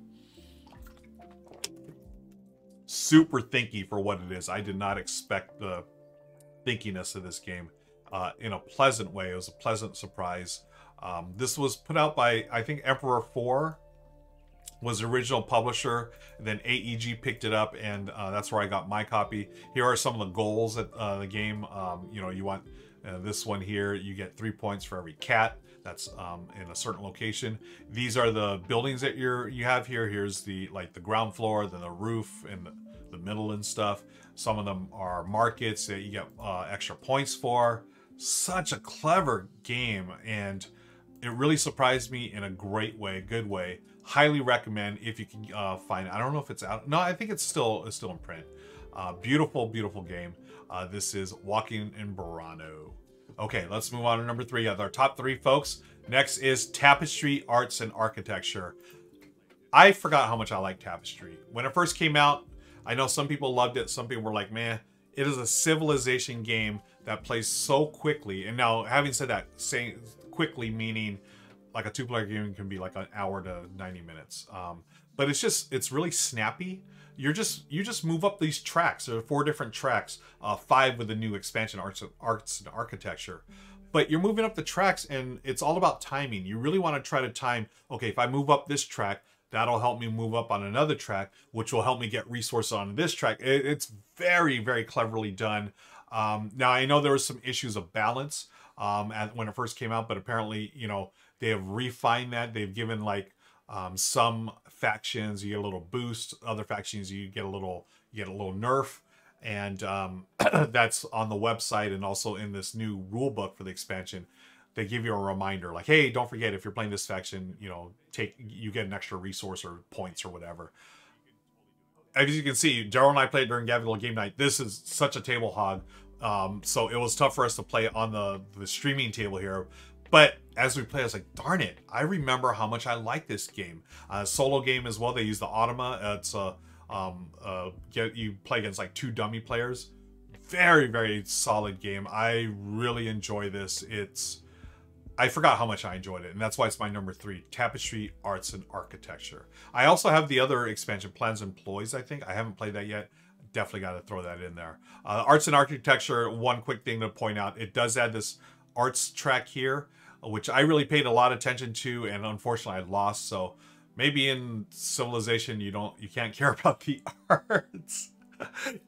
Super thinky for what it is. I did not expect the thinkiness of this game in a pleasant way. It was a pleasant surprise. This was put out by, I think, Emperor 4 was the original publisher. Then AEG picked it up, and that's where I got my copy. Here are some of the goals at the game. You know, you want this one here. You get 3 points for every cat that's in a certain location. These are the buildings that you have here. Here's the like the ground floor, then the roof, and the middle and stuff. Some of them are markets that you get extra points for. Such a clever game, and it really surprised me in a great way, good way. Highly recommend if you can find it. I don't know if it's out. No, I think it's still in print. Beautiful, beautiful game. This is Walking in Burano. Okay, let's move on to number three of our top three, folks. Next is Tapestry, Arts, and Architecture. I forgot how much I like Tapestry. When it first came out, I know some people loved it. Some people were like, man, it is a civilization game that plays so quickly. And now, having said that, saying quickly meaning like a two-player game can be like an hour to 90 minutes. But it's just, it's really snappy. You just move up these tracks. There are 4 different tracks, 5 with the new expansion, Arts and Architecture. But you're moving up the tracks, and it's all about timing. You really want to try to time, okay, if I move up this track, that'll help me move up on another track, which will help me get resources on this track. It's very, very cleverly done. Now, I know there were some issues of balance when it first came out, but apparently, you know, they have refined that. They've given, like, some factions you get a little boost, other factions you get a little nerf, and that's on the website, and also in this new rule book for the expansion they give you a reminder like, hey, don't forget, if you're playing this faction, you know, you get an extra resource or points or whatever. As you can see, Daryl and I played during Gaviola game night. This is such a table hog, so it was tough for us to play on the streaming table here. But as we play, I was like, darn it, I remember how much I like this game. Solo game as well. They use the Automa. It's you play against like 2 dummy players. Very, very solid game. I really enjoy this. I forgot how much I enjoyed it, and that's why it's my number 3, Tapestry, Arts, and Architecture. I also have the other expansion, Plans and Ploys, I think. I haven't played that yet. Definitely got to throw that in there. Arts and Architecture, one quick thing to point out, it does add this arts track here, which I really paid a lot of attention to, and unfortunately I lost. So maybe in Civilization you can't care about the arts.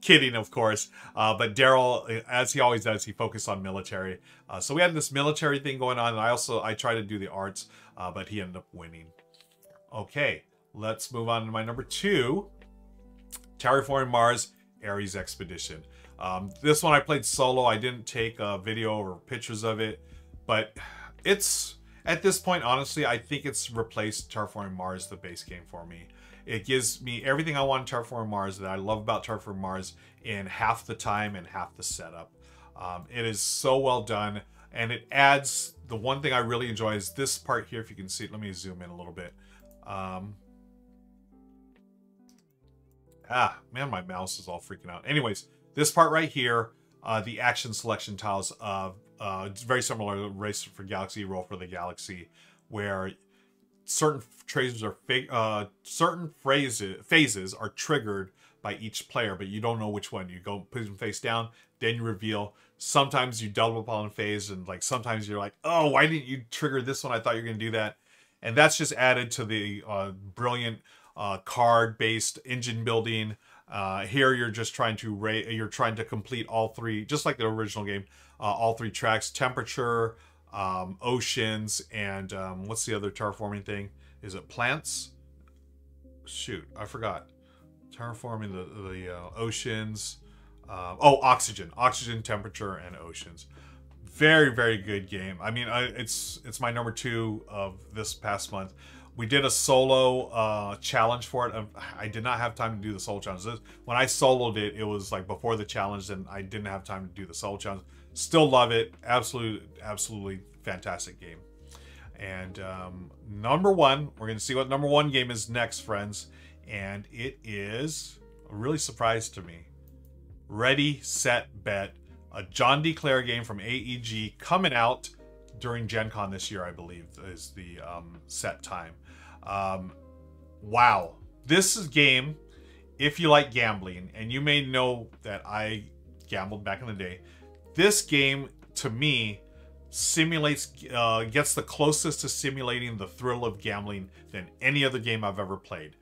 Kidding, of course. But Daryl, as he always does, he focused on military. So we had this military thing going on, and I tried to do the arts, but he ended up winning. Okay, let's move on to my number 2, Terraforming Mars, Ares Expedition. This one I played solo. I didn't take a video or pictures of it, but it's, at this point, honestly, I think it's replaced Terraforming Mars, the base game, for me. It gives me everything I want in Terraforming Mars that I love about Terraforming Mars in half the time and half the setup. It is so well done, and it adds, the one thing I really enjoy is this part here, if you can see it. Let me zoom in a little bit. Man, my mouse is all freaking out. Anyways, this part right here, the action selection tiles of it's very similar to Race for Galaxy, Roll for the Galaxy, where certain traces are certain phases are triggered by each player, but you don't know which one. You go put them face down, then you reveal. Sometimes you double up on a phase, and like sometimes you're like, oh, why didn't you trigger this one? I thought you were gonna do that, and that's just added to the brilliant card-based engine building. Here you're just trying to complete all 3, just like the original game, all 3 tracks: temperature, oceans, and what's the other terraforming thing? Is it plants? Shoot, I forgot. Terraforming the oceans. Oh, oxygen, temperature, and oceans. Very, very good game. I mean, it's my number 2 of this past month. We did a solo challenge for it. I did not have time to do the solo challenge. When I soloed it, it was like before the challenge, and I didn't have time to do the solo challenge. Still love it. Absolutely fantastic game. And number one, we're going to see what number one game is next, friends. And it is a really surprise to me. Ready, Set, Bet. A John D. Clare game from AEG coming out during Gen Con this year, I believe, is the set time. Wow. This is game, if you like gambling, and you may know that I gambled back in the day. This game, to me, simulates, gets the closest to simulating the thrill of gambling than any other game I've ever played.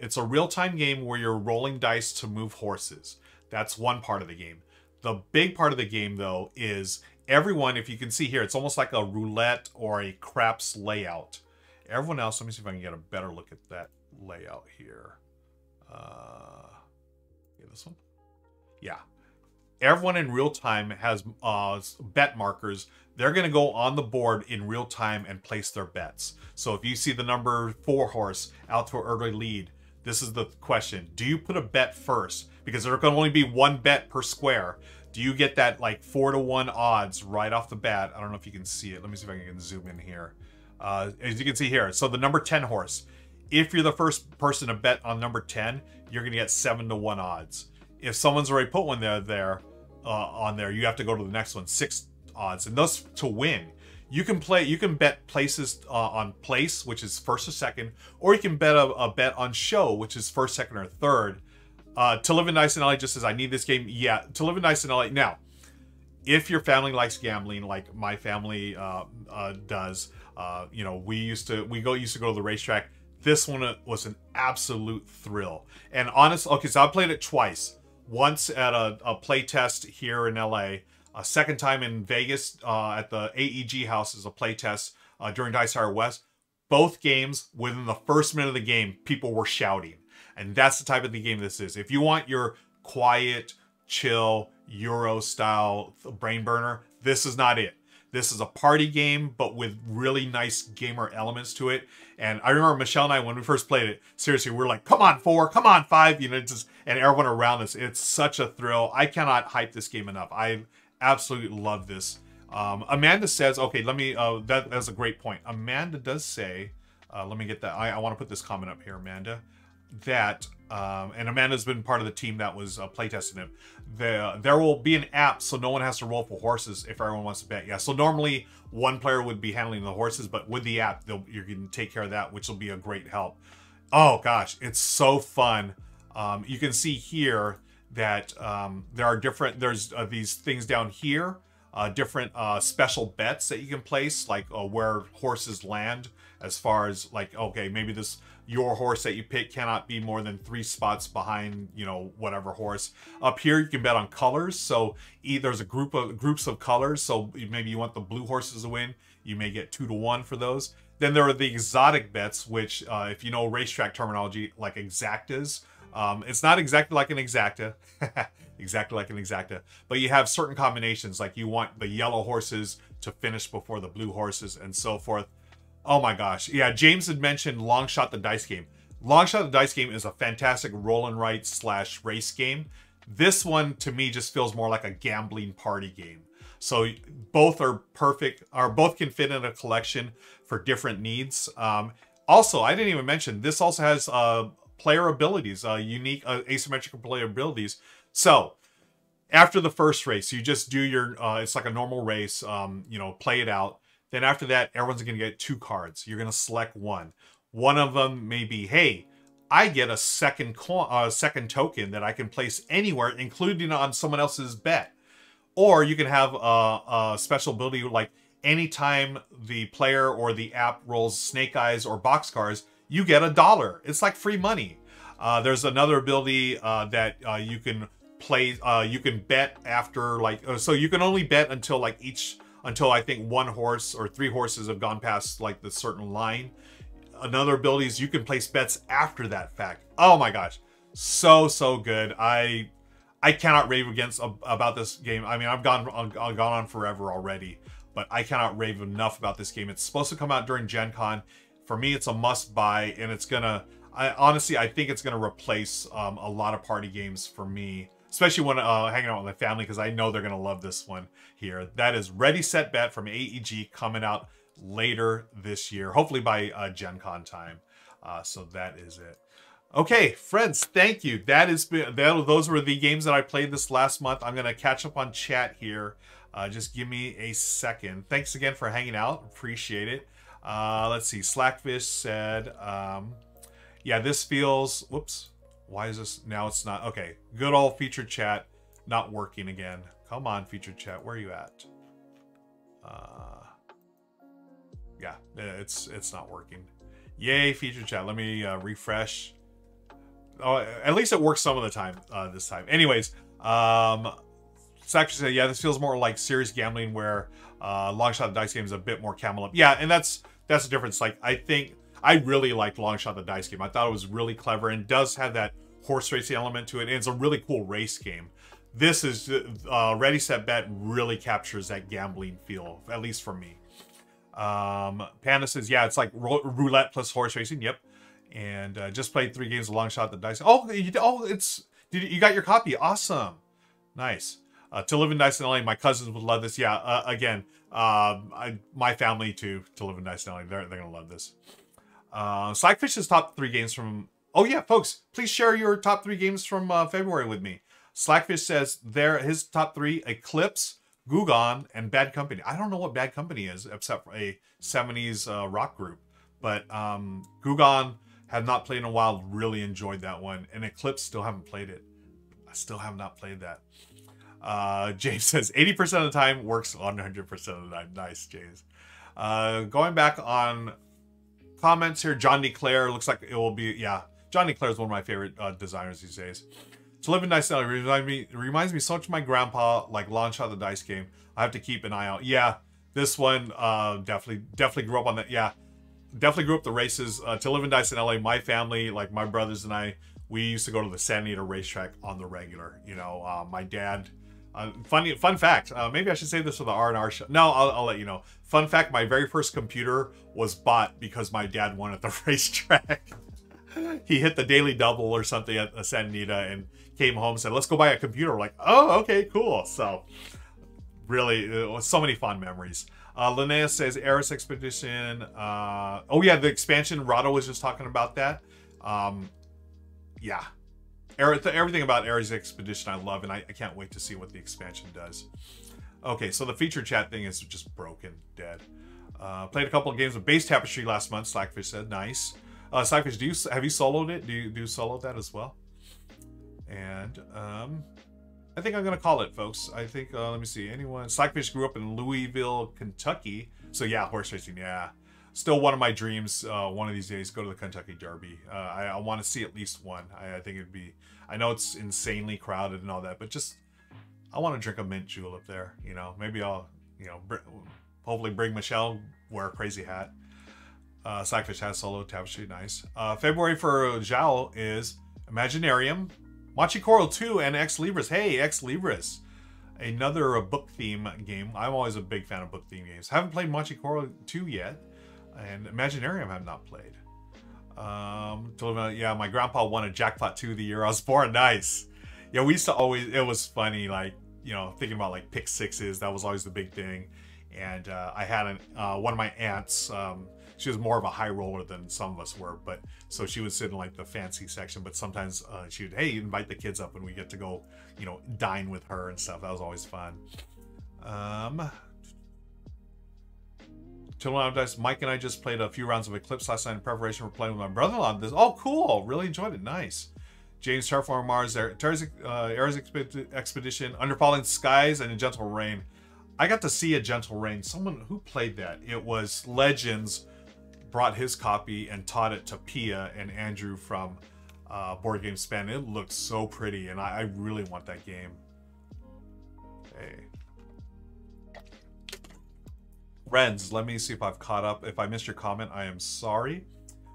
It's a real-time game where you're rolling dice to move horses. That's one part of the game. The big part of the game, though, is everyone, if you can see here, it's almost like a roulette or a craps layout. Everyone else, let me see if I can get a better look at that layout here. Yeah, this one? Yeah. Everyone in real time has bet markers. They're going to go on the board in real time and place their bets. So if you see the number 4 horse out to an early lead, this is the question. Do you put a bet first? Because there can only be one bet per square. Do you get that like 4-to-1 odds right off the bat? I don't know if you can see it. Let me see if I can zoom in here. As you can see here, so the number 10 horse. If you're the first person to bet on number 10, you're going to get 7-to-1 odds. If someone's already put one on there, you have to go to the next one, 6 odds. And those to win. You can play. You can bet places on place, which is first or second, or you can bet a bet on show, which is first, second, or third. To Live and Dice in LA just says, I need this game. Yeah, To Live and Dice in LA. Now, if your family likes gambling, like my family does, you know, we used to go to the racetrack. This one was an absolute thrill. And honestly, okay, so I played it twice. Once at a play test here in LA. A second time in Vegas at the AEG house as a play test during Dice Tower West. Both games, within the first minute of the game, people were shouting. And that's the type of the game this is. If you want your quiet, chill, Euro-style brain burner, this is not it. This is a party game, but with really nice gamer elements to it. And I remember Michelle and I, when we first played it, seriously, we were like, come on 4, come on 5, you know, just, and everyone around us. It's such a thrill. I cannot hype this game enough. I absolutely love this. Amanda says, okay, let me, that's a great point. Amanda does say, let me get that. I want to put this comment up here, Amanda. That and Amanda's been part of the team that was playtesting it. There will be an app so no one has to roll for horses if everyone wants to bet. Yeah, so normally one player would be handling the horses, but with the app, you're going to take care of that, which will be a great help. Oh gosh, it's so fun. You can see here that there are different. There's these things down here, different special bets that you can place, like where horses land. As far as like, okay, maybe this. Your horse that you pick cannot be more than 3 spots behind, you know, whatever horse. Up here, you can bet on colors. So there's a groups of colors. So maybe you want the blue horses to win. You may get 2-to-1 for those. Then there are the exotic bets, which if you know racetrack terminology, like exactas. It's not exactly like an exacta, exactly like an exacta, but you have certain combinations. Like you want the yellow horses to finish before the blue horses and so forth. Oh my gosh. Yeah, James had mentioned Long Shot the Dice Game. Long Shot the Dice Game is a fantastic roll and write / race game. This one, to me, just feels more like a gambling party game. So both are perfect, or both can fit in a collection for different needs. Also, I didn't even mention, this also has player abilities, unique asymmetrical player abilities. So after the first race, you just do your, it's like a normal race, you know, play it out. Then after that, everyone's going to get 2 cards. You're going to select one. One of them may be, hey, I get a second token that I can place anywhere, including on someone else's bet. Or you can have a special ability like anytime the player or the app rolls snake eyes or boxcars, you get $1. It's like free money. There's another ability that you can play. You can bet after like, so you can only bet until like each... Until I think one horse or 3 horses have gone past like the certain line. Another ability is you can place bets after that fact. Oh my gosh, so good. I cannot rave about this game. I mean, I've gone on forever already, but I cannot rave enough about this game. It's supposed to come out during Gen Con. For me, it's a must buy, and it's gonna, I think it's gonna replace a lot of party games for me, especially when hanging out with my family, because I know they're gonna love this one here. That is Ready, Set, Bet from AEG, coming out later this year, hopefully by Gen Con time. So that is it. Okay, friends, thank you. That is, those were the games that I played this last month. I'm gonna catch up on chat here. Just give me a second. Thanks again for hanging out, appreciate it. Let's see, Slackfish said, yeah, this feels, whoops, why is this, now it's not, okay. Good old featured chat, not working again. Come on, featured chat, where are you at? Yeah, it's not working. Yay, featured chat, let me refresh. Oh, at least it works some of the time this time. Anyways, Slackfish said, yeah, this feels more like serious gambling where long shot the dice game is a bit more camel up. Yeah, and that's the difference. Like, I think I really liked long shot the dice game. I thought it was really clever and does have that horse racing element to it, and it's a really cool race game. This is Ready Set Bet really captures that gambling feel, at least for me. Panda says, yeah, it's like roulette plus horse racing. Yep. And just played 3 games of long shot the dice. Oh, it's, you got your copy. Awesome. Nice. To Live and Dice in LA, my cousins would love this. Yeah, again, my family too, To Live and Dice in LA, they're going to love this. Slackfish's top 3 games from... Oh yeah, folks, please share your top 3 games from February with me. Slackfish says his top 3, Eclipse, Gugon, and Bad Company. I don't know what Bad Company is, except for a 70s rock group. But Gugon, have not played in a while, really enjoyed that one. And Eclipse, still haven't played it. I still have not played that. James says 80% of the time works 100% of the time. Nice, James. Going back on comments here, John DeClaire looks like it will be, yeah. John DeClaire is one of my favorite designers these days. To Live and Dice in LA reminds me so much of my grandpa, like launch out the dice game. I have to keep an eye out. Yeah, this one definitely grew up on that. Yeah, definitely grew up the races. To Live and Dice in LA, my family, like my brothers and I, we used to go to the San Anita racetrack on the regular. You know, my dad. Fun fact, maybe I should say this for the R&R show. No, I'll let you know. Fun fact, my very first computer was bought because my dad won at the racetrack. He hit the daily double or something at San Anita and came home and said, let's go buy a computer. We're like, oh, okay, cool. So really, it was so many fond memories. Linnaeus says, Eris Expedition. Oh yeah, the expansion, Rahdo was just talking about that. Yeah. Everything about Ares Expedition I love, and I can't wait to see what the expansion does. Okay, so the feature chat thing is just broken, dead. Played a couple of games of Base Tapestry last month, Slackfish said. Nice. Slackfish, have you soloed it? Do you solo that as well? And I think I'm going to call it, folks. I think, let me see, anyone? Slackfish grew up in Louisville, Kentucky. So yeah, horse racing, yeah. Still one of my dreams, one of these days, go to the Kentucky Derby. I want to see at least one. I think it'd be, I know it's insanely crowded and all that, but just, I want to drink a mint julep there, you know. Maybe I'll, you know, hopefully bring Michelle, wear a crazy hat. Slackfish has solo, Tapestry, nice. February for Zhao is Imaginarium, Machikoro 2, and Ex Libris. Hey, Ex Libris. Another book theme game. I'm always a big fan of book theme games. Haven't played Machikoro 2 yet. And Imaginarium I've not played. Told him, yeah, my grandpa won a jackpot 2 the year I was born. Nice. Yeah, we used to always, it was funny, like, you know, thinking about like pick sixes, that was always the big thing. And I had one of my aunts, she was more of a high roller than some of us were, but so she would sit in like the fancy section, but sometimes she would, hey, invite the kids up and we get to go, you know, dine with her and stuff. That was always fun. Mike and I just played a few rounds of Eclipse last night in preparation for playing with my brother-in-law. Oh, cool. Really enjoyed it. Nice. James, Terraform Mars, Ares Expedition, Under Falling Skies, and A Gentle Rain. I got to see A Gentle Rain. Someone who played that. It was Legends brought his copy and taught it to Pia and Andrew from Board Game Span. It looks so pretty, and I really want that game. Hey. Friends, let me see if I've caught up. If I missed your comment, I am sorry.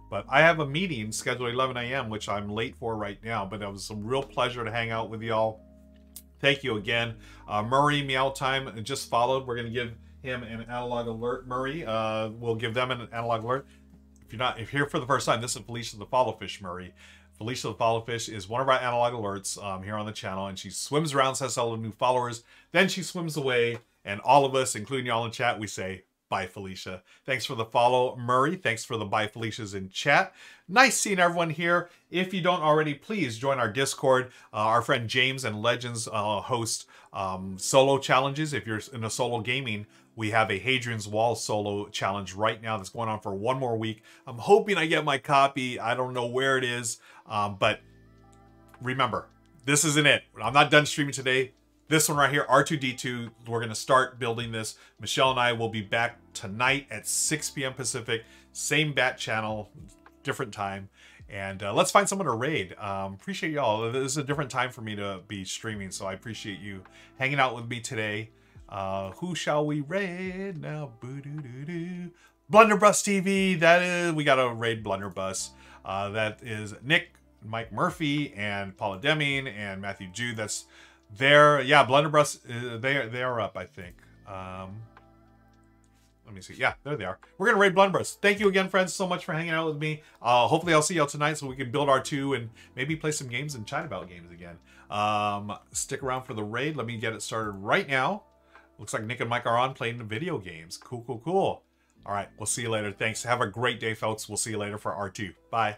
But I have a meeting scheduled at 11 a.m., which I'm late for right now. But it was a real pleasure to hang out with y'all. Thank you again. Murray, meow time just followed. We're going to give him an analog alert. Murray, we'll give them an analog alert. If you're here for the first time, this is Felicia the Followfish Murray. Felicia the Followfish is one of our Analog Alerts here on the channel, and she swims around, says hello to new followers, then she swims away, and all of us, including y'all in chat, we say, bye, Felicia. Thanks for the follow, Murray. Thanks for the bye, Felicia's in chat. Nice seeing everyone here. If you don't already, please join our Discord. Our friend James and Legends host solo challenges. If you're in a solo gaming, we have a Hadrian's Wall solo challenge right now that's going on for one more week. I'm hoping I get my copy. I don't know where it is, but remember, this isn't it. I'm not done streaming today. This one right here, R2D2, we're going to start building this. Michelle and I will be back tonight at 6 p.m. Pacific, same bat channel, different time. And let's find someone to raid. Appreciate y'all. This is a different time for me to be streaming, so I appreciate you hanging out with me today. Who shall we raid now? Boo-doo-doo-doo. Blunderbuss TV, that is, we got to raid Blunderbuss. That is Nick, Mike Murphy, and Paula Deming, and Matthew Jude. That's... yeah, Blunderbuss, they are up, I think. Let me see. Yeah, there they are. We're going to raid Blunderbuss. Thank you again, friends, so much for hanging out with me. Hopefully I'll see y'all tonight so we can build R2 and maybe play some games and chat about games again. Stick around for the raid. Let me get it started right now. Looks like Nick and Mike are on playing the video games. Cool. All right, we'll see you later. Thanks. Have a great day, folks. We'll see you later for R2. Bye.